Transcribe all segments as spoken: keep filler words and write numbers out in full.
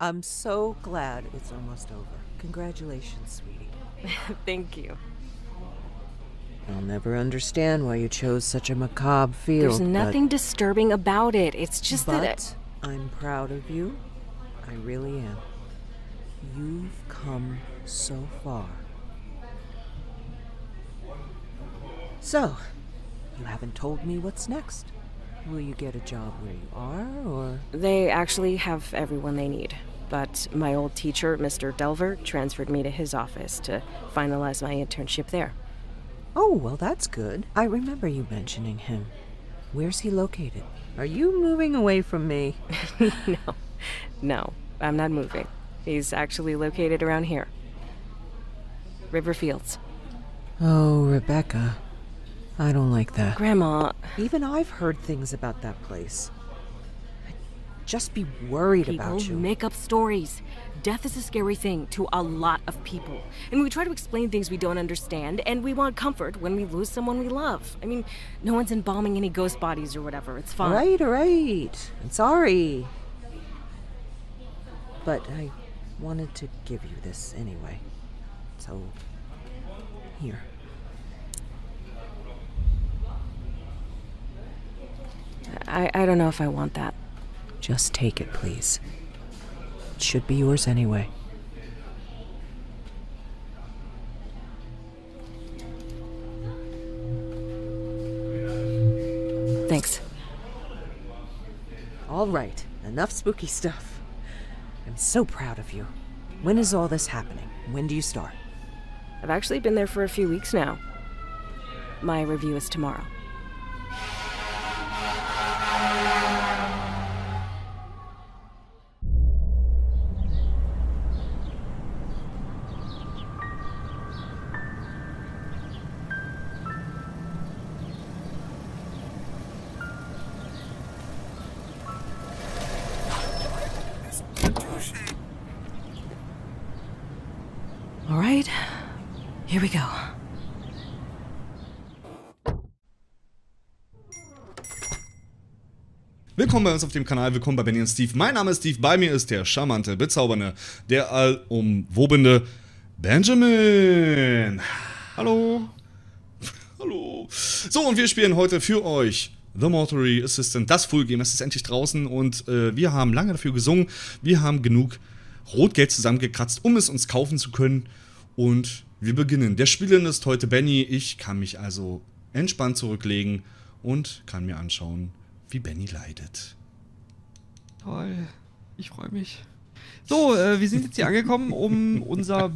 I'm so glad it's almost over. Congratulations, sweetie. Thank you. I'll never understand why you chose such a macabre field. There's nothing disturbing about it. It's just that it... I'm proud of you. I really am. You've come so far. So, you haven't told me what's next. Will you get a job where you are, or...? They actually have everyone they need. But my old teacher, Mister Delver, transferred me to his office to finalize my internship there. Oh, well, that's good. I remember you mentioning him. Where's he located? Are you moving away from me? No. No, I'm not moving. He's actually located around here. Riverfields. Oh, Rebecca. I don't like that. Grandma... Even I've heard things about that place. I'd just be worried people about you. Make up stories. Death is a scary thing to a lot of people. And we try to explain things we don't understand, and we want comfort when we lose someone we love. I mean, no one's embalming any ghost bodies or whatever. It's fine. Right, right. I'm sorry. But I wanted to give you this anyway. So, here. I, I don't know if I want that. Just take it, please. It should be yours anyway. Thanks. All right, enough spooky stuff. I'm so proud of you. When is all this happening? When do you start? I've actually been there for a few weeks now. My review is tomorrow. Here we go. Willkommen bei uns auf dem Kanal, willkommen bei Benny und Steve. Mein Name ist Steve, bei mir ist der charmante, bezaubernde, der allumwobende Benjamin. Hallo. Hallo. So, und wir spielen heute für euch The Mortuary Assistant, das Full Game. Es ist endlich draußen und äh, wir haben lange dafür gesungen. Wir haben genug Rotgeld zusammengekratzt, um es uns kaufen zu können. Und wir beginnen. Der Spielende ist heute Benny. Ich kann mich also entspannt zurücklegen und kann mir anschauen, wie Benny leidet. Toll. Ich freue mich. So, äh, wir sind jetzt hier angekommen, um unser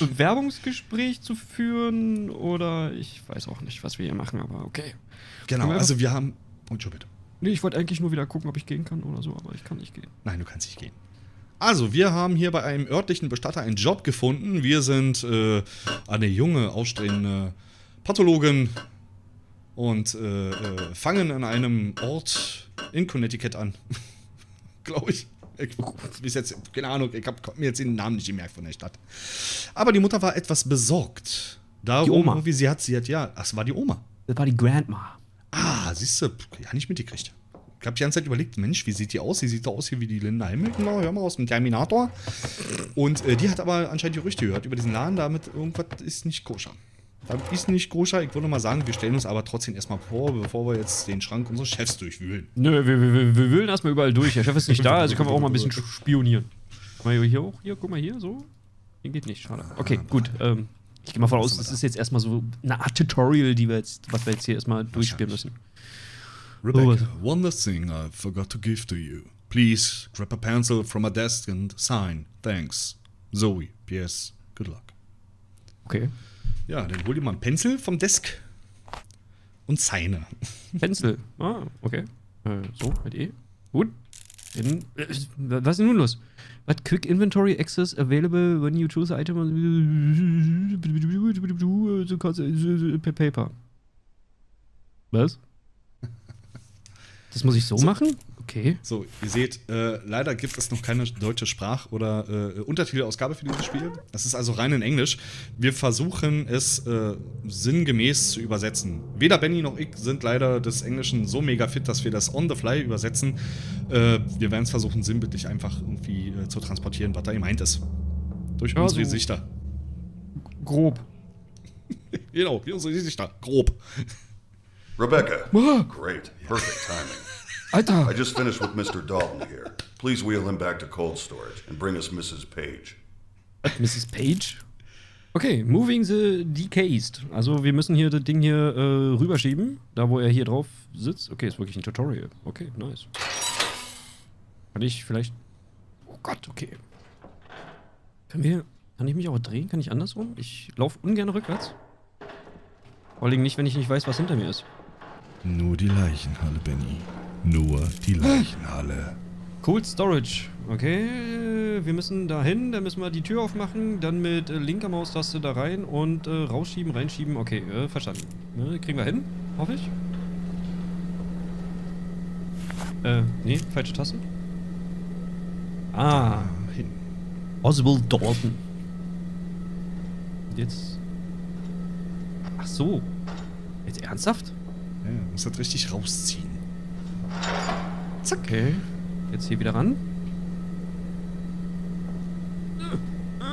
Bewerbungsgespräch zu führen. Oder ich weiß auch nicht, was wir hier machen, aber okay. Genau, wir also wir haben... Und schon bitte. Nee, ich wollte eigentlich nur wieder gucken, ob ich gehen kann oder so, aber ich kann nicht gehen. Nein, du kannst nicht gehen. Also, wir haben hier bei einem örtlichen Bestatter einen Job gefunden. Wir sind äh, eine junge, aufstrebende Pathologin und äh, äh, fangen an einem Ort in Connecticut an. Glaube ich. ich bis jetzt, keine Ahnung, ich habe mir jetzt den Namen nicht gemerkt von der Stadt. Aber die Mutter war etwas besorgt. Darum, wie sie hat, sie hat, ja, das war die Oma. Das war die Grandma. Ah, siehst du, ja, nicht mitgekriegt. Ich habe die ganze Zeit überlegt, Mensch, wie sieht die aus? Sie sieht doch aus hier wie die Linda Hamilton, hör mal, aus dem Terminator. Und äh, die hat aber anscheinend Gerüchte gehört über diesen Laden, damit irgendwas ist nicht koscher. Damit ist nicht koscher. Ich würde mal sagen, wir stellen uns aber trotzdem erstmal vor, bevor wir jetzt den Schrank unseres Chefs durchwühlen. Nö, wir, wir, wir wühlen erstmal überall durch. Der Chef ist nicht da, also können wir auch mal ein bisschen spionieren. Guck mal hier auch, hier, guck mal hier, so. Den geht nicht, schade. Okay, gut, ähm, ich gehe mal von aus, das ist jetzt erstmal so eine Art Tutorial, die wir jetzt, was wir jetzt hier erstmal durchspielen müssen. Rebecca, one last thing I forgot to give to you. Please grab a pencil from a desk and sign. Thanks. Zoe, P S. Good luck. Okay. Ja, dann hol dir mal einen Pencil vom Desk und signe. Pencil. Ah, okay. Äh, so, mit E. Gut. In, äh, was ist denn nun los? What quick inventory access available when you choose item on paper. Was? Das muss ich so machen? Okay. So, ihr seht, äh, leider gibt es noch keine deutsche Sprach- oder äh, Untertitelausgabe für dieses Spiel. Das ist also rein in Englisch. Wir versuchen es äh, sinngemäß zu übersetzen. Weder Benny noch ich sind leider des Englischen so mega fit, dass wir das on the fly übersetzen. Äh, wir werden es versuchen, sinnbildlich einfach irgendwie äh, zu transportieren, was da gemeint ist. Durch ja, unsere so Gesichter. Grob. Genau, durch unsere Gesichter. Grob. Rebecca. Great. Perfect timing. Alter. I just finished with Mister Dalton here. Please wheel him back to cold storage and bring us Missus Page. Missus Page? Okay, moving the decased. Also wir müssen hier das Ding hier äh, rüberschieben, da wo er hier drauf sitzt. Okay, ist wirklich ein Tutorial. Okay, nice. Kann ich vielleicht... Oh Gott, okay. Können wir... Kann ich mich auch drehen? Kann ich andersrum? Ich laufe ungern rückwärts. Vor allem nicht, wenn ich nicht weiß, was hinter mir ist. Nur die Leichenhalle, Benny. Nur die Leichenhalle. Cold Storage. Okay, wir müssen da hin, dann müssen wir die Tür aufmachen, dann mit äh, linker Maustaste da rein und äh, rausschieben, reinschieben. Okay, äh, verstanden. Ne, kriegen wir hin, hoffe ich. Äh, nee, falsche Tasten. Ah, hin. Oswald Dalton. Jetzt. Ach so. Jetzt ernsthaft? Ja, muss das richtig rausziehen. Zack. Okay. Jetzt hier wieder ran. Äh,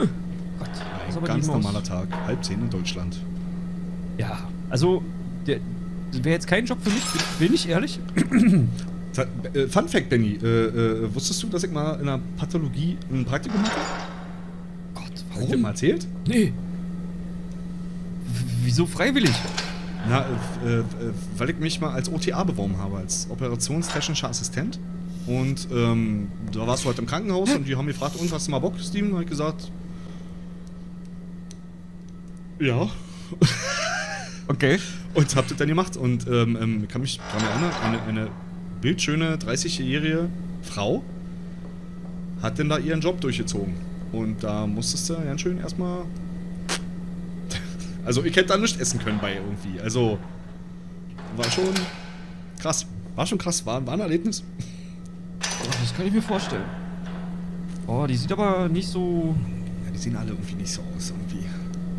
äh. Gott, das ein ganz normaler Tag. Halb zehn in Deutschland. Ja, also, der, der wäre jetzt kein Job für mich, bin ich ehrlich. Fun Fact, Benny. Äh, äh, wusstest du, dass ich mal in der Pathologie ein Praktikum hatte? Gott, warum? Hab ich dir mal erzählt? Nee. Wieso freiwillig? Na, äh, äh, weil ich mich mal als O T A beworben habe, als operationstechnischer Assistent. Und ähm, da warst du halt im Krankenhaus. Hä? Und die haben mich gefragt, und hast du mal Bock, Steven? Und habe ich gesagt, ja. Okay. Und hab das dann gemacht. Und ähm, ich kann mich daran erinnern, eine, eine bildschöne dreißigjährige Frau hat denn da ihren Job durchgezogen. Und da musstest du ganz schön erstmal... Also, ich hätte da nichts essen können bei irgendwie. Also, war schon krass. War schon krass. War, war ein Erlebnis. Oh, das kann ich mir vorstellen. Oh, die sieht aber nicht so... Ja, die sehen alle irgendwie nicht so aus, irgendwie.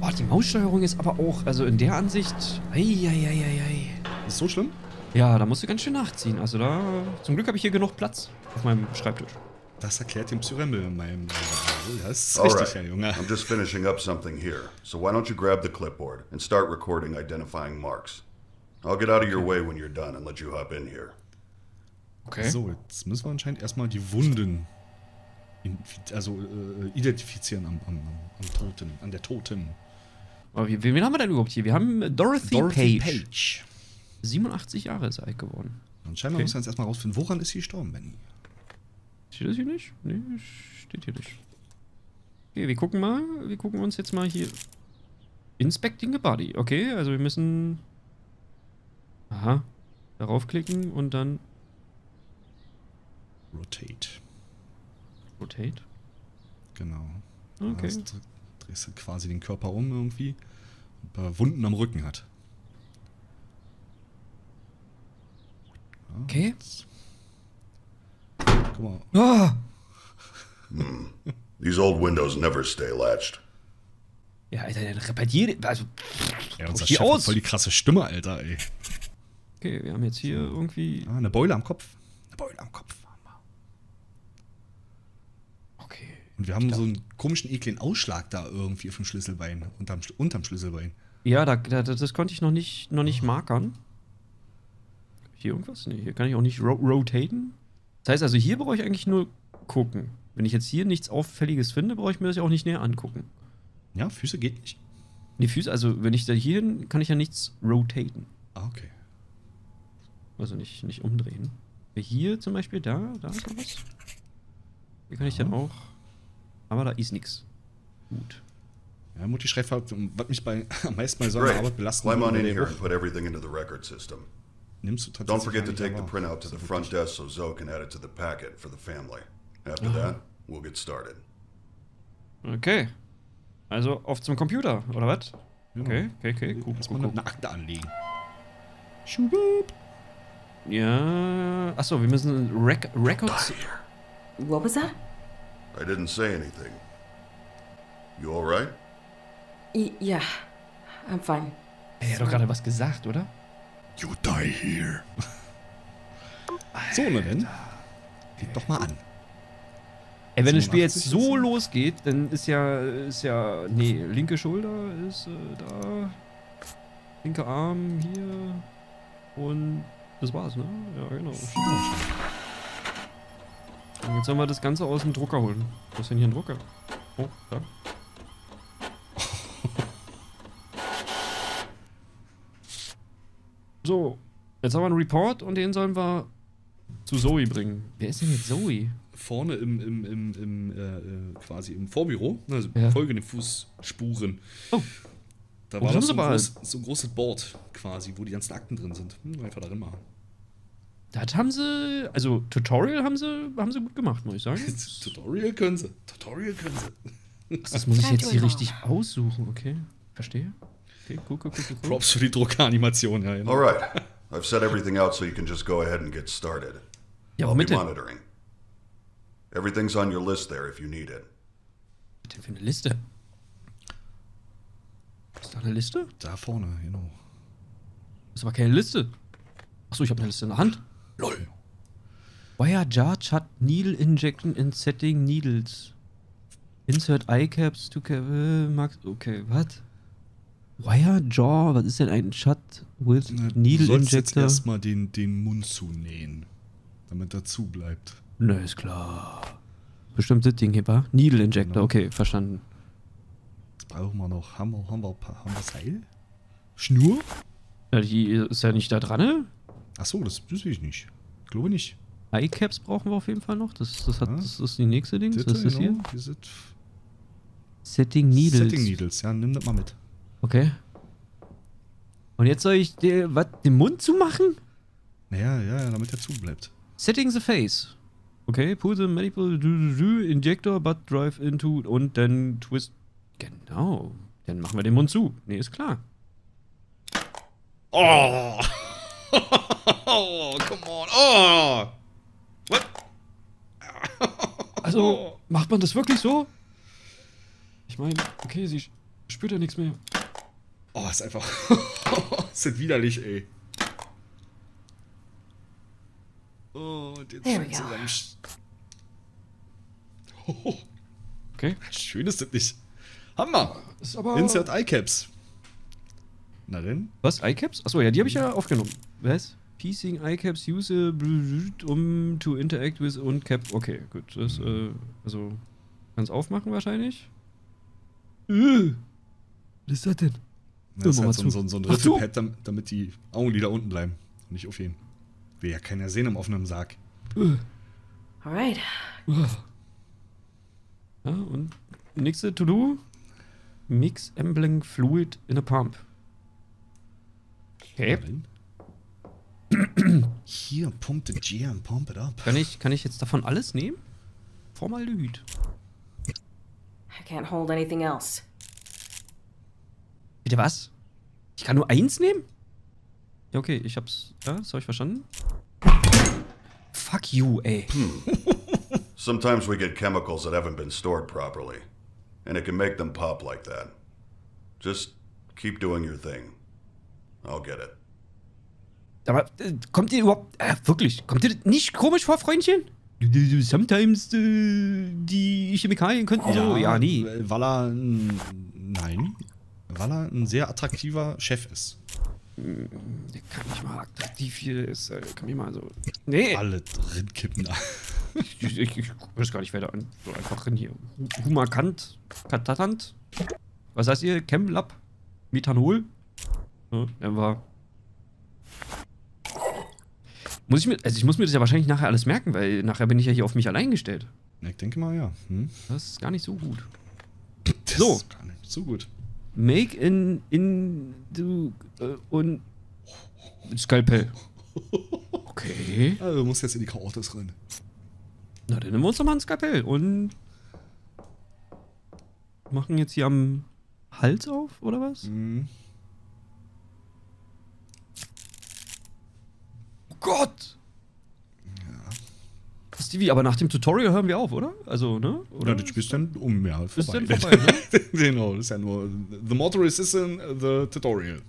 Oh, die Maussteuerung ist aber auch... Also, in der Ansicht... Eieieiei. Ist so schlimm? Ja, da musst du ganz schön nachziehen. Also, da... Zum Glück habe ich hier genug Platz auf meinem Schreibtisch. Das erklärt den Psyrembel in meinem... Das ist richtig, right. Junge. I'm just finishing up something here. So why don't you grab the clipboard and start recording identifying marks. I'll get out of your way when you're done and let you hop in here. Okay. So, jetzt müssen wir anscheinend erstmal die Wunden in, also äh, identifizieren am, am, am Toten, an der Toten. Aber wen, wen haben wir denn überhaupt hier? Wir haben Dorothy, Dorothy Page. Page. siebenundachtzig Jahre ist er alt geworden. Anscheinend okay. Müssen wir jetzt erstmal rausfinden, woran ist sie gestorben, Benny? Steht das hier nicht? Nee, steht hier nicht. Okay, wir gucken mal, wir gucken uns jetzt mal hier. Inspecting the body. Okay, also wir müssen... Aha. Darauf klicken und dann... Rotate. Rotate? Genau. Okay. Also drehst du quasi den Körper um irgendwie. Ein paar Wunden am Rücken hat. Ja, okay. Guck mal. Ah! Hm. These old windows never stay latched. Ja, Alter, der repariert jede... Also, ja, unser Chef hat voll die krasse Stimme, Alter, ey. Okay, wir haben jetzt hier so irgendwie... Ah, eine Beule am Kopf. Eine Beule am Kopf. Okay. Und wir haben so einen komischen, ekligen Ausschlag da irgendwie auf dem Schlüsselbein. Unterm, unterm Schlüsselbein. Ja, da, da, das konnte ich noch nicht, noch nicht markern. Hier irgendwas? Nee, hier kann ich auch nicht ro rotaten. Das heißt also, hier brauche ich eigentlich nur gucken. Wenn ich jetzt hier nichts Auffälliges finde, brauche ich mir das ja auch nicht näher angucken. Ja, Füße geht nicht. Nee, Füße, also wenn ich da hier hin, kann ich ja nichts rotaten. Ah, okay. Also nicht, nicht umdrehen. Hier zum Beispiel, da, da ist noch was. Hier kann ich ja. Dann auch... Aber da ist nichts. Gut. Ja, Mutti schreibt, was mich bei, am meisten bei so einer Arbeit belastet. Climb on in here and put everything into the record system. Nimmst du tatsächlich... Don't forget to take the printout to the front desk so Zoe can add it to the packet for the family. After that, we'll get started. Okay. Also auf zum Computer, oder was? Ja. Okay, okay, okay. Guck, guck, guck. Eine Akte anlegen. Schubub. Ja. Achso, wir müssen Rec Records. What was that? I didn't say anything. You all right? I yeah, I'm fine. Er hat doch gerade was gesagt, oder? You die here. So, ne denn? Geht doch mal an. Ey, wenn das Spiel jetzt so losgeht, dann ist ja, ist ja, nee, linke Schulter ist äh, da, linker Arm hier und das war's, ne? Ja, genau. Und jetzt sollen wir das Ganze aus dem Drucker holen. Wo ist denn hier ein Drucker? Oh, da. So, jetzt haben wir einen Report und den sollen wir zu Zoe bringen. Wer ist denn jetzt Zoe? Vorne im, im, im, im äh, quasi im Vorbüro, also ja. Folgende Fußspuren. Oh. Da war das so, groß, so ein großes Board quasi, wo die ganzen Akten drin sind. Hm, einfach darin machen. Das haben sie, also Tutorial haben sie, haben sie gut gemacht, muss ich sagen. Tutorial können sie, Tutorial können sie. Das muss ich jetzt hier richtig aussuchen, okay? Verstehe. Okay, cool, cool, cool, cool. Props für die Druckeranimation, ja. Genau. Alright, I've set everything out so you can just go ahead and get started. Ja, I'll be monitoring. Everything's on your list there if you need it. Was ist denn für eine Liste? Ist da eine Liste? Da vorne, genau. Ist aber keine Liste. Achso, ich habe eine Liste in der Hand. Lol. Wire Judge hat Needle Injection in Setting Needles. Insert Eye Caps to Cap. Max. Okay, was? Wire Jaw, was ist denn ein Shut with Na, Needle du Injector? Jetzt erstmal den, den Mund zunähen, damit dazu bleibt. Na, ist klar. Bestimmt das Ding hier, war? Needle Injector, genau. Okay, verstanden. Jetzt brauchen wir noch Hammer, Hammer, Hammer, Seil? Schnur? Ja, die ist ja nicht da dran, ne? Achso, das wüsste ich nicht. Ich glaube nicht. Eyecaps brauchen wir auf jeden Fall noch. Das, das, hat, ja. das ist die nächste Ding. Das, das ist genau. Hier. Setting Needles. Setting Needles, ja, nimm das mal mit. Okay. Und jetzt soll ich dir was den Mund zumachen? Naja, ja, damit er zu bleibt. Setting the face. Okay, pull the medical injector, but drive into und dann twist. Genau. Dann machen wir den Mund zu. Nee, ist klar. Oh! Oh, come on. Oh! What? Also, macht man das wirklich so? Ich meine, okay, sie spürt ja nichts mehr. Oh, ist einfach. Ist das widerlich, ey. Oh, und jetzt schön zusammen. Oh. Okay. Schön ist das nicht. Hammer! Ist aber Insert Eyecaps. Na denn? Was? Eyecaps? Achso, ja, die habe ich ja aufgenommen. Was? Piecing Eyecaps use um to interact with und cap. Okay, gut. Das, äh, also, kannst aufmachen wahrscheinlich. Äh. Was ist das denn? Na, das ist halt so, so, so ein Riffelpad, damit, damit die Augenlider unten bleiben. Und nicht aufheben. Will ja keiner sehen im offenen Sarg. Uh. Alright. Uh. Ja, und nächste To-Do. Mix Embling Fluid in a Pump. Okay. Hier, pump it here and pump it up. Kann ich, kann ich jetzt davon alles nehmen? Formaldehyd. I can't hold anything else. Bitte was? Ich kann nur eins nehmen? Ja, okay, ich hab's. Ja, das hab ich verstanden. Fuck you, ey. Hm. Sometimes we get chemicals that haven't been stored properly. And it can make them pop like that. Just keep doing your thing. I'll get it. Aber äh, kommt ihr überhaupt. Äh, wirklich? Kommt ihr nicht komisch vor, Freundchen? Sometimes äh, die Chemikalien könnten ja, so. Ja, nee. Weil er. Nein. Weil er ein sehr attraktiver Chef ist. Der kann nicht mal attraktiv hier ist. Kann mich mal so. Nee. Alle drin kippen. ich ich, ich gucke das gar nicht weiter an. So einfach drin hier. Humakant. Katatant. Was heißt ihr? Chemlab? Methanol? Ja, dann war. Muss ich mir. Also ich muss mir das ja wahrscheinlich nachher alles merken, weil nachher bin ich ja hier auf mich allein gestellt. Ich denke mal, ja. Hm? Das ist gar nicht so gut. Das so. Ist gar nicht so gut. Make in, in, du, äh, und Skalpell. Okay. Also du musst jetzt in die Chaotis rein. Na, dann nehmen wir uns doch mal ein Skalpell und machen jetzt hier am Hals auf, oder was? Mhm. Oh Gott! Ja. Stevie, aber nach dem Tutorial hören wir auf, oder? Also, ne? Oder ja, du spielst dann um, ja, vorbei. Bist dann vorbei, ne? Genau, das ist ja nur The Mortuary Assistant, The Tutorial.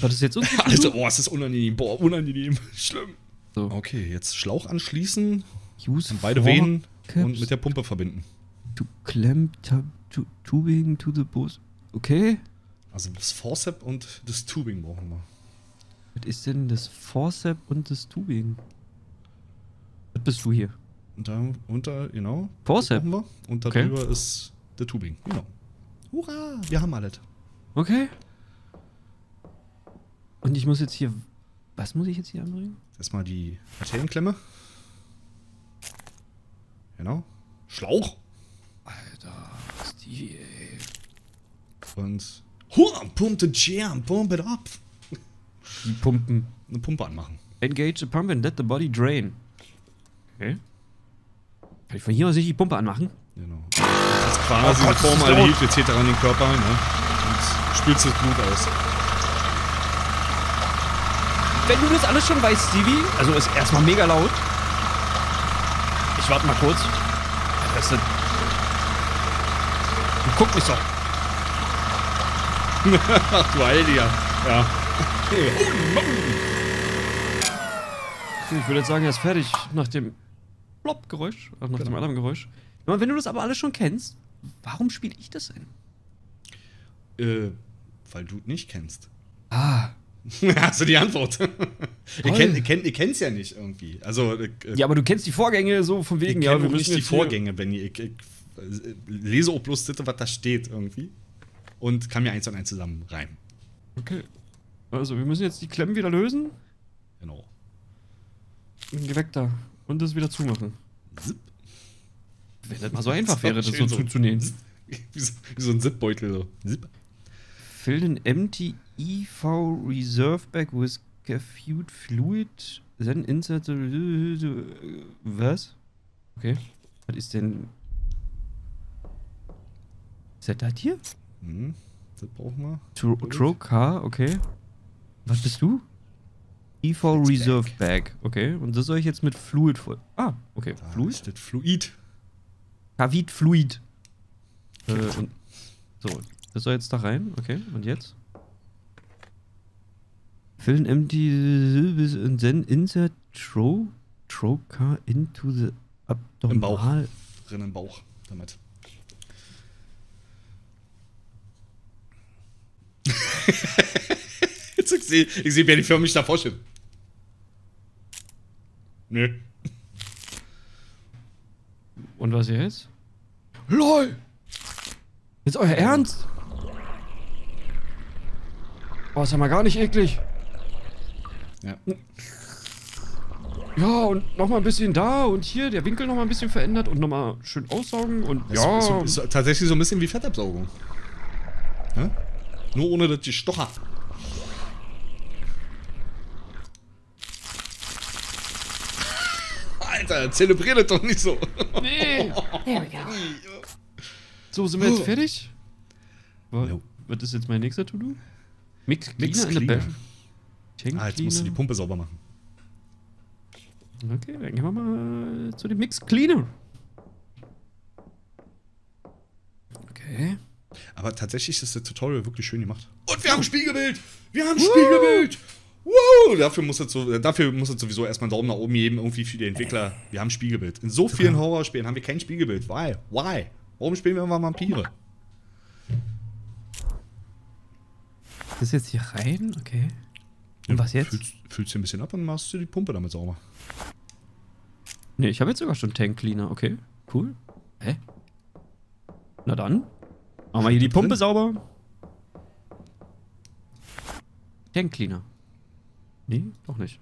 Was ist jetzt unangenehm? Alter, boah, es ist unangenehm, boah, unangenehm, schlimm. So. Okay, jetzt Schlauch anschließen, Use beide Venen und mit der Pumpe verbinden. Du klemmt tu, Tubing to the Bus. Okay. Also das Forcep und das Tubing brauchen wir. Was ist denn das Forcep und das Tubing? Was bist du hier? Und da unter, genau. Forcep? Und darüber okay. ist der Tubing, genau. Hurra, wir haben alles. Okay. Und ich muss jetzt hier... Was muss ich jetzt hier anbringen? Erstmal die Arterienklemme. Genau. Schlauch. Alter, Stevie, ey. Und... Hurra, pump the jam, pump it up. Die Pumpen. Eine Pumpe anmachen. Engage the pump and let the body drain. Okay. Kann ich von hier aus nicht die Pumpe anmachen? Genau. Das ist quasi oh, ein Formalit, wir zieht daran den Körper ein, ne? Und spült das Blut aus. Wenn du das alles schon weißt, Stevie, also ist erstmal mega laut. Ich warte mal kurz. Das ist guck mich doch. Ach du Heiliger. Ja. Okay. Ich würde jetzt sagen, er ist fertig nach dem Plop-Geräusch, nach genau. dem Alarmgeräusch. Wenn du das aber alles schon kennst, warum spiele ich das denn? Äh, weil du nicht kennst. Ah. Hast du die Antwort? ihr, kennt, ihr, kennt, ihr kennt's ja nicht irgendwie. Also, äh, ja, aber du kennst die Vorgänge so von wegen. Ich ja, wir nicht die Vorgänge, Benni. Ich, ich lese auch bloß das, was da steht irgendwie. Und kann mir eins und eins zusammen reimen. Okay. Also, wir müssen jetzt die Klemmen wieder lösen. Genau. Geh weg da. Und das wieder zumachen. Zip. Wenn das mal so einfach wäre, das so zuzunehmen. Wie so, wie so ein Zip-Beutel. So. Zip. Fill an empty E V reserve bag with caffeine fluid. Then insert the... Was? Okay. Was ist denn... Ist das das hier? Hm, das brauchen wir. Trocar, okay. Was bist du? E V Let's Reserve Bag. Bag. Okay, und das soll ich jetzt mit Fluid voll. Ah, okay. Da Fluid? Ist das Fluid. Cavid Fluid. Äh, und so, das soll jetzt da rein. Okay, und jetzt? Fill an empty syllabus and then insert tro trocar into the abdominal. Im Bauch. Drin im Bauch, damit. Jetzt, ich sehe ich seh, wer die Firma mich da vorstellt. Nö. Und was jetzt? LOL! Jetzt euer Ernst? Boah, ist ja mal gar nicht eklig. Ja. Ja, und nochmal ein bisschen da und hier, der Winkel nochmal ein bisschen verändert und nochmal schön aussaugen und das ja. Ist, ist, ist, ist tatsächlich so ein bisschen wie Fettabsaugung. Ja? Nur ohne, dass die Stocher. Alter, zelebriere doch nicht so. Nee. There we go. So, sind wir jetzt fertig? Was, no. was ist jetzt mein nächster To-Do? Mix, Mix Cleaner in der Bag. Ah, jetzt musst du die Pumpe sauber machen. Okay, dann gehen wir mal zu dem Mix Cleaner. Okay. Aber tatsächlich ist das Tutorial wirklich schön gemacht. Und wir haben ein Spiegelbild! Wir haben ein Woo! Spiegelbild! Woo! Dafür muss jetzt so, dafür muss jetzt sowieso erstmal einen Daumen nach oben geben, irgendwie für die Entwickler. Wir haben ein Spiegelbild. In so vielen Horrorspielen haben wir kein Spiegelbild. Why? Why? Warum spielen wir immer Vampire? Das jetzt hier rein? Okay. Und ja, was jetzt? Füllst, füllst du ein bisschen ab und machst du die Pumpe damit sauber. Ne, ich habe jetzt sogar schon Tank Cleaner. Okay, cool. Hä? Na dann. Machen wir hier die Pumpe drin? Sauber. Tank Cleaner. Nee, doch nicht.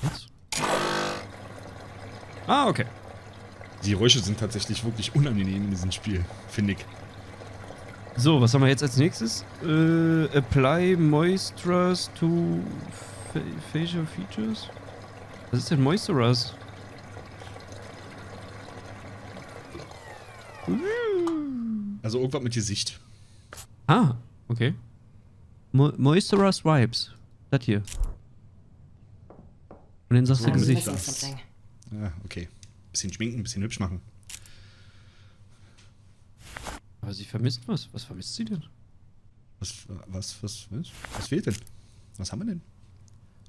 Was? Ah, okay. Die Geräusche sind tatsächlich wirklich unangenehm in diesem Spiel, finde ich. So, was haben wir jetzt als nächstes? Äh, apply Moisturize to Facial Features? Was ist denn Moisturize? Also irgendwas mit Gesicht. Ah, okay. Mo Moisturize Wipes. Das hier. Und dann sagst du Gesicht. Ja, okay. Bisschen schminken, bisschen hübsch machen. Aber sie vermisst was. Was vermisst sie denn? Was, was, was, was? Was fehlt denn? Was haben wir denn?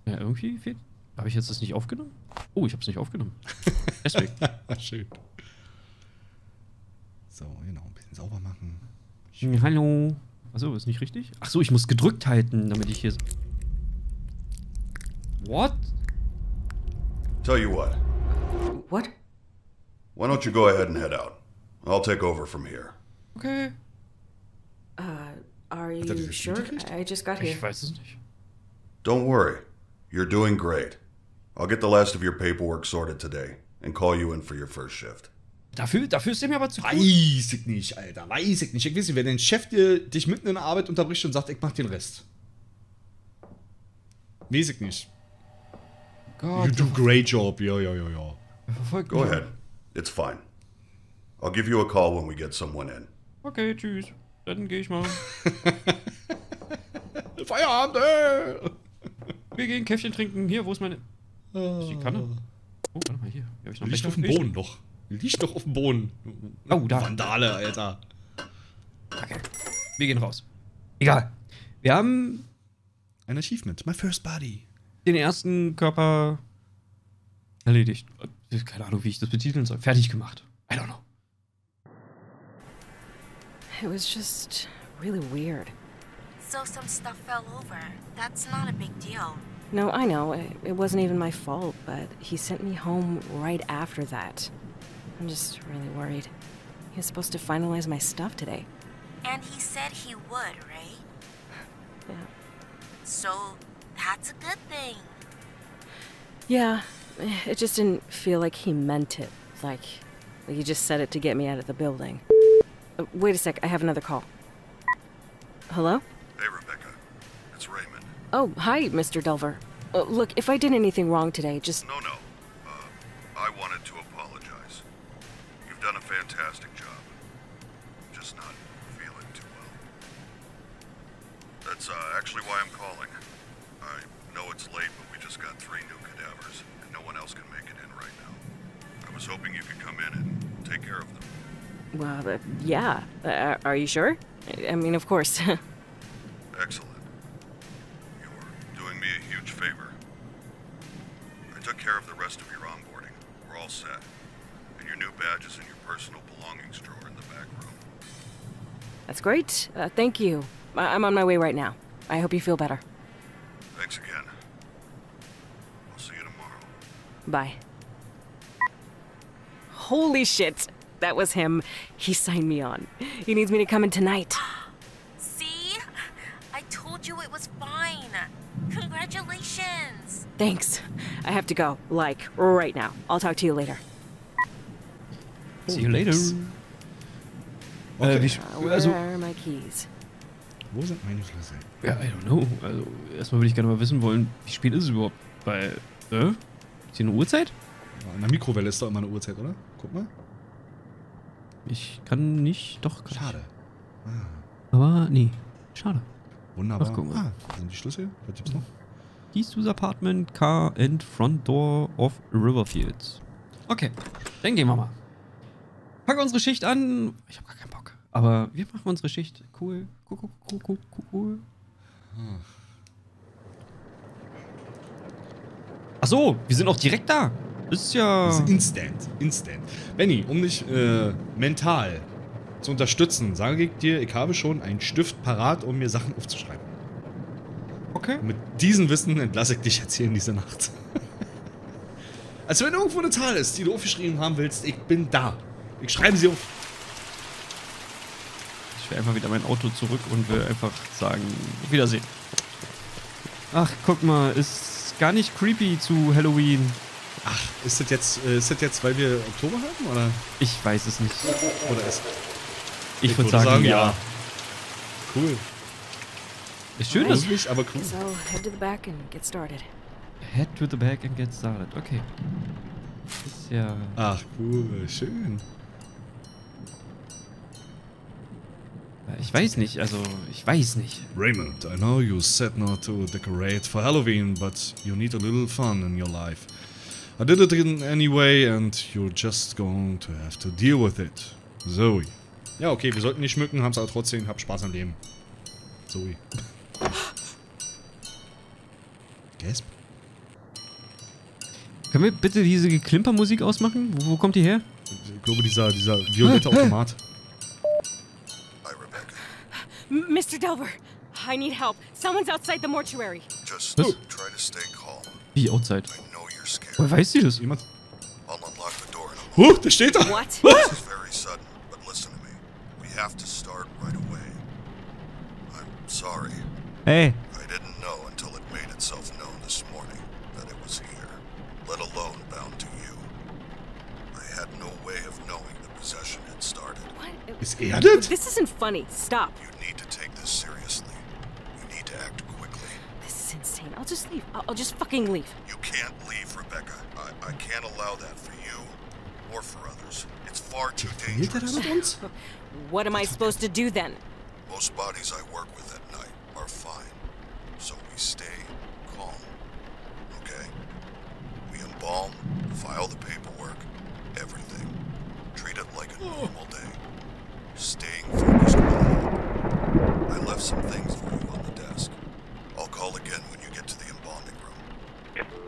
Ja, irgendwie fehlt... Habe ich jetzt das nicht aufgenommen? Oh, ich habe es nicht aufgenommen. Deswegen. Schön. So, genau. Ein bisschen sauber machen. Schön. Hallo. Achso, ist nicht richtig? Achso, ich muss gedrückt halten, damit ich hier... What? Tell you what. What? Why don't you go ahead and head out? I'll take over from here. Okay. Uh, are you sure? I just got here. Ich weiß es nicht. Don't worry. You're doing great. I'll get the last of your paperwork sorted today and call you in for your first shift. Dafür, dafür ist der mir aber zu gut. Weiß ich nicht, Alter. Weiß ich nicht. Ich weiß nicht, wenn dein Chef dir, dich mitten in der Arbeit unterbricht und sagt, ich mach den Rest. Weiß ich nicht. God. You do great job. Ja, ja, ja, ja. Go ahead. It's fine. I'll give you a call when we get someone in. Okay, tschüss. Dann geh ich mal. Feierabend, ey. Wir gehen Käffchen trinken. Hier, wo ist meine... Oh. Ist die Kanne? Oh, warte mal, hier. hier ich noch Licht auf dem Boden doch. Licht doch auf dem Boden. Oh, da. Vandale, Alter. Okay. Wir gehen raus. Egal. Wir haben... Ein Achievement. My first body. Den ersten Körper... Erledigt. Keine Ahnung, wie ich das betiteln soll. Fertig gemacht. I don't know. It was just really weird. So some stuff fell over. That's not a big deal. No, I know. It wasn't even my fault, but he sent me home right after that. I'm just really worried. He was supposed to finalize my stuff today. And he said he would, right? Yeah. So that's a good thing. Yeah. It just didn't feel like he meant it. Like, like he just said it to get me out of the building. Uh, wait a sec. I have another call. Hello? Hey, Rebecca. It's Raymond. Oh, hi, Mister Delver. Uh, look, if I did anything wrong today, just... No, no. Uh, I wanted to apologize. You've done a fantastic job. Just not feeling too well. That's uh, actually why I'm calling. I know it's late, but we just got three new cadavers, and no one else can make it in right now. I was hoping you could come in and take care of them. Well, uh, yeah. Uh, are you sure? I, I mean, of course. Excellent. You're doing me a huge favor. I took care of the rest of your onboarding. We're all set. And your new badge is in your personal belongings drawer in the back room. That's great. Uh, thank you. I I'm on my way right now. I hope you feel better. Thanks again. I'll see you tomorrow. Bye. Holy shit! That was him. He signed me on. He needs me to come in tonight. It was fine. Congratulations. Thanks. I have to go, like, right now. I'll talk to you later. See you later. Okay. Äh, wie, also, where are my keys? Wo sind meine Schlüssel? Ja, I don't know. Also, erstmal würde ich gerne mal wissen wollen, wie spät ist es überhaupt? Bei, äh? Ist hier eine Uhrzeit? An der Mikrowelle ist doch immer eine Uhrzeit, oder? Guck mal. Ich kann nicht, doch. Kann Schade. Ah. Aber, nee. Schade. Wunderbar. Ach, ah, da sind die Schlüssel. Was gibt's noch? Keys to the apartment, car and front door of Riverfields. Okay, dann gehen wir mal. Packen unsere Schicht an. Ich hab gar keinen Bock. Aber wir machen unsere Schicht. Cool. Cool, cool, cool, cool, cool. Ach so, wir sind auch direkt da. Das ist ja... Das ist instant. Instant. Benni, um dich äh, mental... zu unterstützen, sage ich dir, ich habe schon einen Stift parat, um mir Sachen aufzuschreiben. Okay. Und mit diesem Wissen entlasse ich dich jetzt hier in diese Nacht. Also wenn irgendwo eine Zahl ist, die du aufgeschrieben haben willst, ich bin da. Ich schreibe sie auf. Ich will einfach wieder mein Auto zurück und will einfach sagen, auf Wiedersehen. Ach, guck mal, ist gar nicht creepy zu Halloween. Ach, ist das jetzt, ist das jetzt, weil wir Oktober haben, oder? Ich weiß es nicht. Oder ist... Ich, ich würde sagen, sagen ja. ja. Cool. Ist schön, dass ich, aber cool. So, head to the back and get started. Head to the back and get started. Okay. Ist ja. Ach cool, schön. Ich weiß nicht, also ich weiß nicht. Raymond, I know you said not to decorate for Halloween, but you need a little fun in your life. I did it in anyway and you're just going to have to deal with it. Zoe. Ja, okay, wir sollten nicht schmücken, haben's aber trotzdem, hab Spaß am Leben. Zoe. Gasp. Können wir bitte diese Geklimpermusik ausmachen? Wo, wo kommt die her? Ich glaube, dieser, dieser violette Automat. Hi, Rebecca. Mister Delver, I need help. Someone's outside the mortuary. Just oh. try to stay calm. Wie outside? I know you're scared. Woher weiß sie das? Jemand? I'll unlock the door in a moment. Huh, der steht da. What? This is very sudden, but listen to me. We have to start right away. I'm sorry. Hey. I didn't know until it made itself known this morning that it was here, let alone bound to you. I had no way of knowing the possession had started. What? Is he added? This isn't funny. Stop. You need to take this seriously. You need to act quickly. This is insane. I'll just leave. I'll, I'll just fucking leave. You can't leave, Rebecca. I, I can't allow that for you or for others. It's far too dangerous. What am I supposed to do then? Most bodies I work with at night are fine. So we stay calm. Okay? We embalm, file the paperwork, everything. Treat it like a normal day. Staying focused on help. I left some things for you on the desk. I'll call again when you get to the embalming room.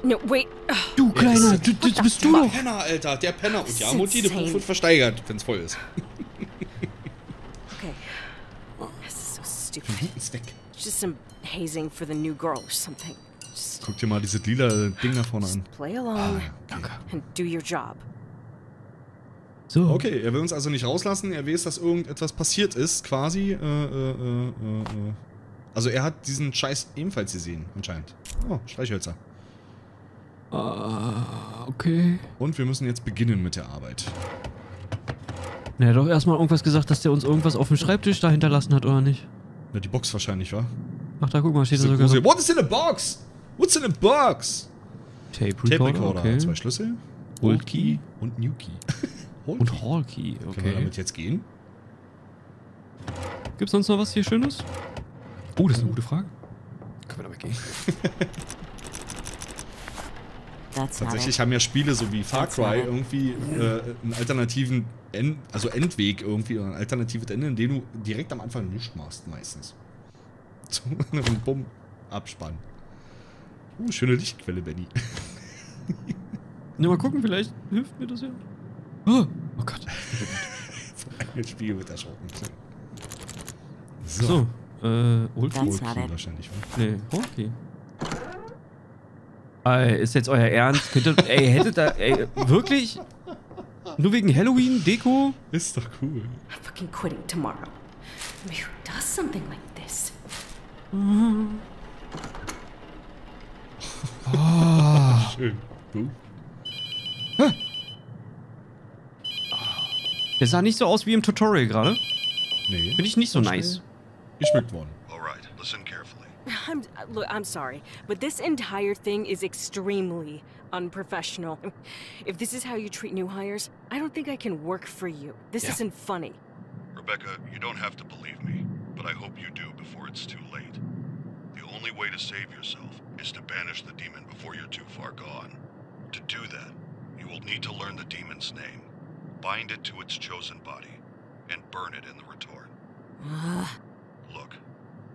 No, wait. Du Kleiner, du, das bist du doch. Penner, Alter, der Penner. Und ja, Mutti, der Buch wird versteigert, wenn's voll ist. Okay. This is so stupid. Just some hazing for the new girl or something. Guck dir mal dieses lila Ding da vorne an. Play along and do your job. So. Okay, er will uns also nicht rauslassen. Er weiß, dass irgendetwas passiert ist, quasi. Äh, äh, äh, äh. Also er hat diesen Scheiß ebenfalls gesehen, anscheinend. Oh, Streichhölzer. Ah, uh, okay. Und wir müssen jetzt beginnen mit der Arbeit. Na, er hat doch erstmal irgendwas gesagt, dass der uns irgendwas auf dem Schreibtisch da hinterlassen hat, oder nicht? Na, die Box wahrscheinlich, wa? Ach, da guck mal, steht da sogar. So. What is in a box? What's in a box? Tape Recorder, Tape Recorder. Okay. Zwei Schlüssel. Old Key und New Key. Old und Hall Key, okay. Können wir damit jetzt gehen? Gibt's sonst noch was hier Schönes? Oh, das ist eine gute Frage. Können wir damit gehen? Tatsächlich haben ja Spiele so wie Far Cry irgendwie äh, einen alternativen End, also Endweg irgendwie, oder ein alternatives Ende, in dem du direkt am Anfang nichts machst, meistens. So, und bumm, Abspann. Uh, schöne Lichtquelle, Benny. Na, mal gucken, vielleicht hilft mir das ja. Oh, oh Gott. Ein Spiel wird erschrocken. So. so äh, Old Key wahrscheinlich, oder? Nee, Old Key. Ey, ist jetzt euer Ernst? Könntet, ey, hättet da, ey, wirklich? Nur wegen Halloween, Deko? Ist doch cool. I'm fucking quitting tomorrow. I mean, who does something like this? Oh. Schön. Du? Ah. Das sah nicht so aus wie im Tutorial gerade. Nee. Bin ich nicht so nice. Geschmückt worden. Alright, listen carefully. I'm, look, I'm sorry, but this entire thing is extremely unprofessional. If this is how you treat new hires, I don't think I can work for you. This yeah. isn't funny. Rebecca, you don't have to believe me, but I hope you do before it's too late. The only way to save yourself is to banish the demon before you're too far gone. To do that, you will need to learn the demon's name, bind it to its chosen body, and burn it in the retort. Look,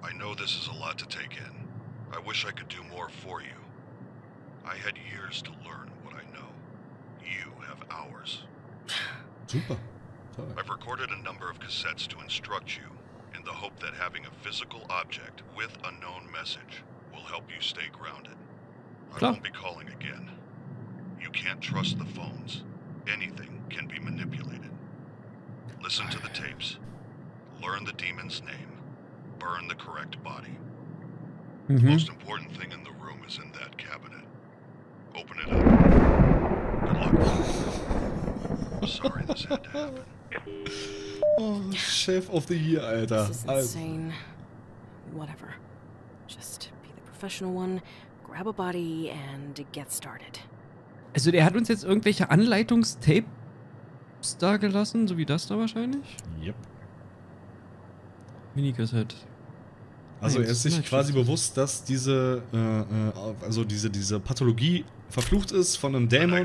I know this is a lot to take in. I wish I could do more for you. I had years to learn what I know. You have hours. Super. I've recorded a number of cassettes to instruct you in the hope that having a physical object with a known message will help you stay grounded. I won't be calling again. You can't trust the phones. Anything can be manipulated. Listen to the tapes. Learn the demon's name. Burn the correct body. Mm-hmm. The most important thing in the room is in that cabinet. Open it up. Good luck. Sorry this had to happen. Oh, Chef of the Year, Alter. This is insane. Whatever. Just be the professional one, grab a body and get started. Also der hat uns jetzt irgendwelche Anleitungstapes da gelassen, so wie das da wahrscheinlich? Yep. Minikassette. Also er ist sich quasi bewusst, dass diese, äh, also diese, diese Pathologie verflucht ist von einem Dämon.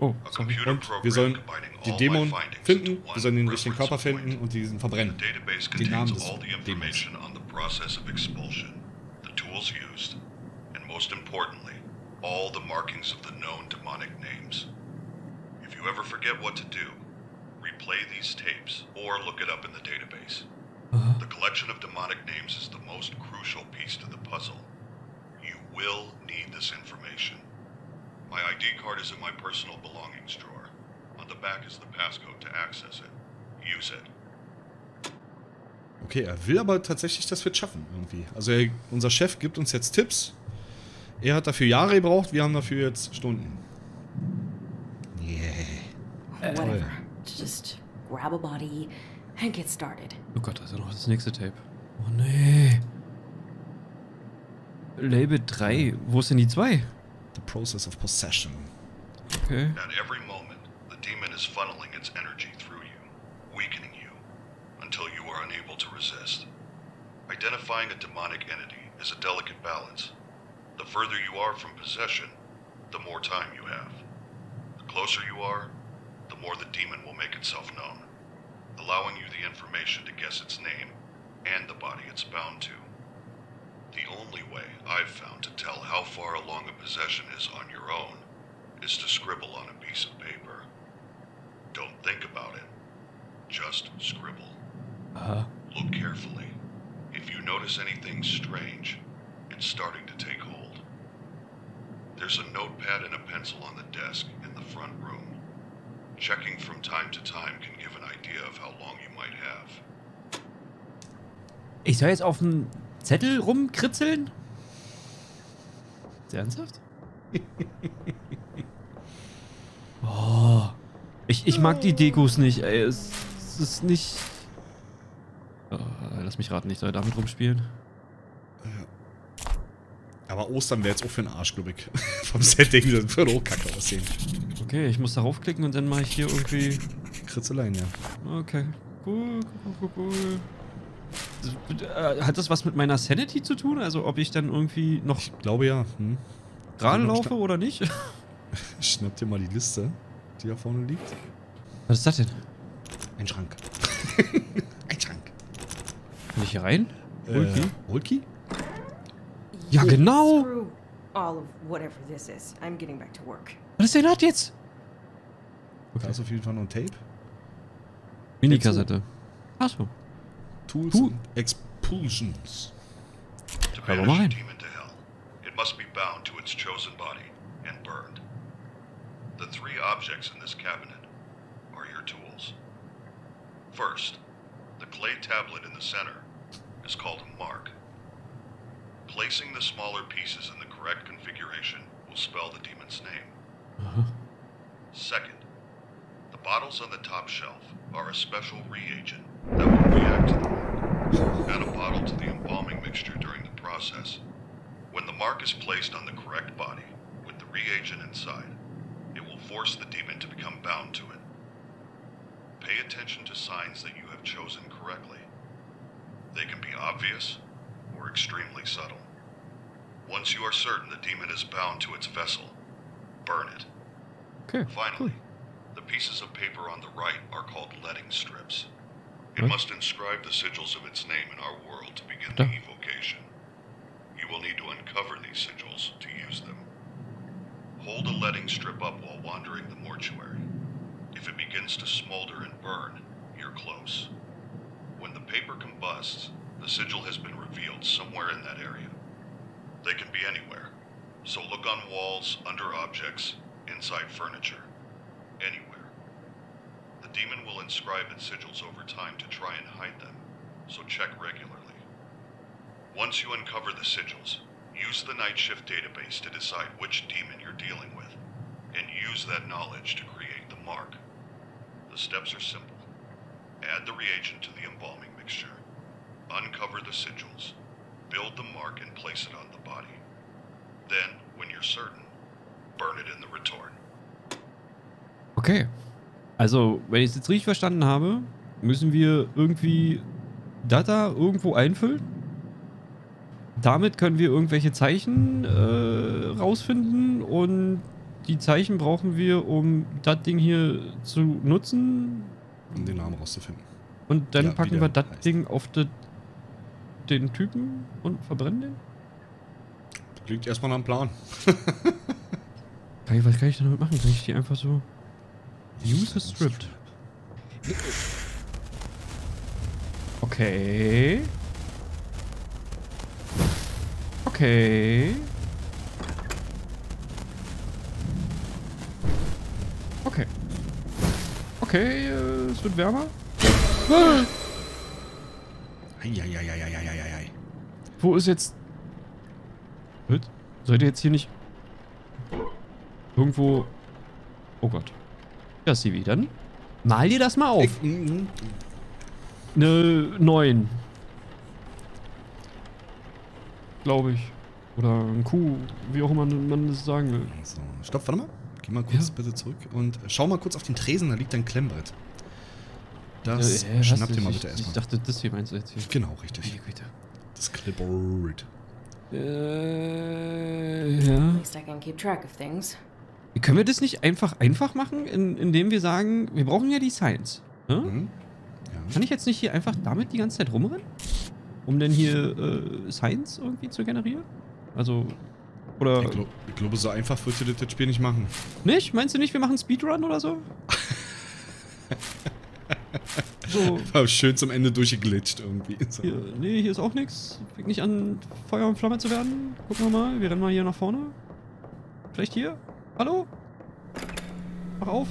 Oh, sorry. Und wir sollen den Dämon finden, wir sollen den richtigen Körper finden und diesen verbrennen. Den Namen des Dämons. The collection of demonic names is the most crucial piece to the puzzle. You will need this information. My I D card is in my personal belongings drawer. On the back is the passcode to access it. Use it. Okay, er will aber tatsächlich, dass wir es schaffen irgendwie. Also er, unser Chef gibt uns jetzt Tipps. Er hat dafür Jahre gebraucht, wir haben dafür jetzt Stunden. Yeah. Toll. Whatever. Just grab a body. And get started. Oh Gott, das ist ja noch das nächste Tape. Oh nee. Label drei, wo ist denn die zwei? The process of possession. Okay. At every moment, the demon is funneling its energy through you, weakening you, until you are unable to resist. Identifying a demonic entity is a delicate balance. The further you are from possession, the more time you have. The closer you are, the more the demon will make itself known. Allowing you the information to guess its name and the body it's bound to. The only way I've found to tell how far along a possession is on your own is to scribble on a piece of paper. Don't think about it. Just scribble. Uh-huh. Look carefully. If you notice anything strange, it's starting to take hold. There's a notepad and a pencil on the desk in the front room. Checking from time to time can give an idea of how long you might have. Ich soll jetzt auf dem Zettel rumkritzeln? Ernsthaft? Oh, ich, ich mag die Dekos nicht, ey. Es, es ist nicht... Oh, lass mich raten, ich soll damit rumspielen. Aber Ostern wäre jetzt auch für den Arsch, glaube ich. Vom Setting, das würde auch kacke aussehen. Okay, ich muss darauf klicken und dann mache ich hier irgendwie... Kritzeleien, ja. Okay. Cool, cool, cool, cool. Hat das was mit meiner Sanity zu tun? Also ob ich dann irgendwie noch... Ich glaube ja. Hm? Gerade laufe oder nicht? Schnapp dir mal die Liste, die da vorne liegt. Was ist das denn? Ein Schrank. Ein Schrank. Kann ich hier rein? Holki? Äh, Holki? Ja, genau! Was ist denn das jetzt? Okay. Da ist auf jeden Fall noch ein Tape. Mini-Kassette. Achso. Tools Tool and Expulsions. Hör doch mal rein. It must be bound to its chosen body and burned. The three objects in this cabinet are your tools. First, the clay tablet in the center is called a mark. Placing the smaller pieces in the correct configuration will spell the demon's name. Uh-huh. Second, the bottles on the top shelf are a special reagent that will react to the mark. Add a bottle to the embalming mixture during the process. When the mark is placed on the correct body, with the reagent inside, it will force the demon to become bound to it. Pay attention to signs that you have chosen correctly. They can be obvious, or extremely subtle. Once you are certain the demon is bound to its vessel, burn it. Okay. Finally, cool. The pieces of paper on the right are called letting strips. It okay. must inscribe the sigils of its name in our world to begin okay. the evocation. You will need to uncover these sigils to use them. Hold a letting strip up while wandering the mortuary. If it begins to smolder and burn, you're close. When the paper combusts, the sigil has been revealed somewhere in that area. They can be anywhere. So look on walls, under objects, inside furniture. Anywhere. The demon will inscribe its sigils over time to try and hide them, so check regularly. Once you uncover the sigils, use the Night Shift database to decide which demon you're dealing with, and use that knowledge to create the mark. The steps are simple. Add the reagent to the embalming mixture. Uncover the sigils, build the mark and place it on the body. Then, when you're certain, burn it in the retort. Okay. Also, wenn ich es jetzt richtig verstanden habe, müssen wir irgendwie Data irgendwo einfüllen? damit können wir irgendwelche Zeichen äh, rausfinden und die Zeichen brauchen wir, um das Ding hier zu nutzen. Um den Namen rauszufinden. Und dann ja, packen wir das Ding auf de, den Typen und verbrennen den? Das klingt erstmal nach einem Plan. Kann ich, was kann ich damit machen? Kann ich die einfach so... Use a script. Okay. Okay. Okay. Okay, äh, es wird wärmer. Ah! Eieieiei. Wo ist jetzt... Was? Seid ihr jetzt hier nicht... Irgendwo... Oh Gott. Ja, Sivi, dann mal dir das mal auf. Eine neun. Glaube ich. Oder ein Q, wie auch immer man das sagen will. So, stopp, warte mal. Geh mal kurz ja. bitte zurück und schau mal kurz auf den Tresen, da liegt ein Klemmbrett. Das ja, äh, schnappt ihr mal bitte erstmal. Ich dachte, das hier meinst du jetzt hier. Genau, richtig. Meine Güte. Das Klemmbrett. Äh, ja. Können wir das nicht einfach einfach machen, in, indem wir sagen, wir brauchen ja die Science. Ne? Mhm. Ja. Kann ich jetzt nicht hier einfach damit die ganze Zeit rumrennen? Um denn hier äh, Science irgendwie zu generieren? Also, oder... Ich, glaub, ich glaube, so einfach würdest du das Spiel nicht machen. Nicht? Meinst du nicht, wir machen Speedrun oder so? So. War schön zum Ende durchgeglitscht irgendwie. So. Hier, nee, hier ist auch nichts. Fängt nicht an, Feuer und Flamme zu werden. Gucken wir mal, wir rennen mal hier nach vorne. Vielleicht hier? Hallo? Mach auf.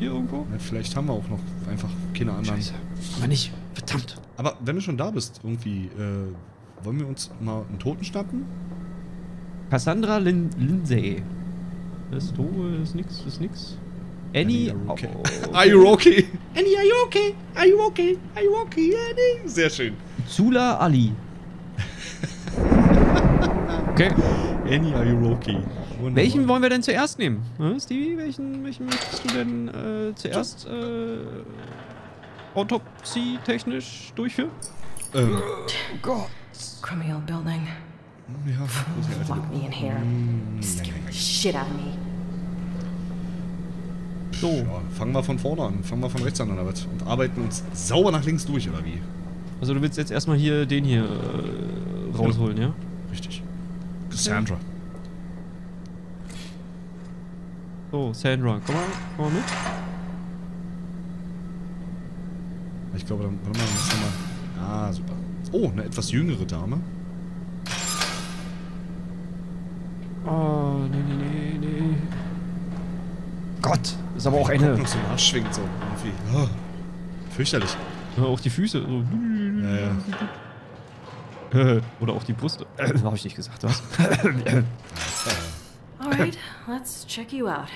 Hier irgendwo? Ja, vielleicht haben wir auch noch einfach keine anderen. Scheiße. Aber nicht. Verdammt. Aber wenn du schon da bist, irgendwie, äh, wollen wir uns mal einen Toten schnappen? Cassandra Lindsay. Das ist doof, ist nix, ist nix. Annie Iroki. Are you okay? Annie, are you okay? Are you okay? Are you okay, Annie? Sehr schön. Zula Ali. Okay. Annie Iroki. Wunderbar. Welchen wollen wir denn zuerst nehmen? Hm, Stevie, welchen, welchen möchtest du denn äh, zuerst äh, autopsie-technisch durchführen? Ähm. Oh Gott. Criminal building. Ja, oh, lock me in here. Skip the shit out of me. So. Ja, fangen wir von vorne an. Fangen wir von rechts an, oder was? Und arbeiten uns sauber nach links durch, oder wie? Also du willst jetzt erstmal hier den hier äh, rausholen, ja? ja? Richtig. Cassandra. Ja. So, Sandra, komm mal, komm mal mit. Ich glaube, dann, warte mal, dann müssen wir mal... Ah, super. Oh, eine etwas jüngere Dame. Oh, nee, nee, nee, nee. Gott, ist aber auch eine... So ein Arsch schwingt so irgendwie. Oh, fürchterlich. Ja, auch die Füße. So. Ja, ja. Oder auch die Brust. Habe ich nicht gesagt, was? Alright, let's check you out.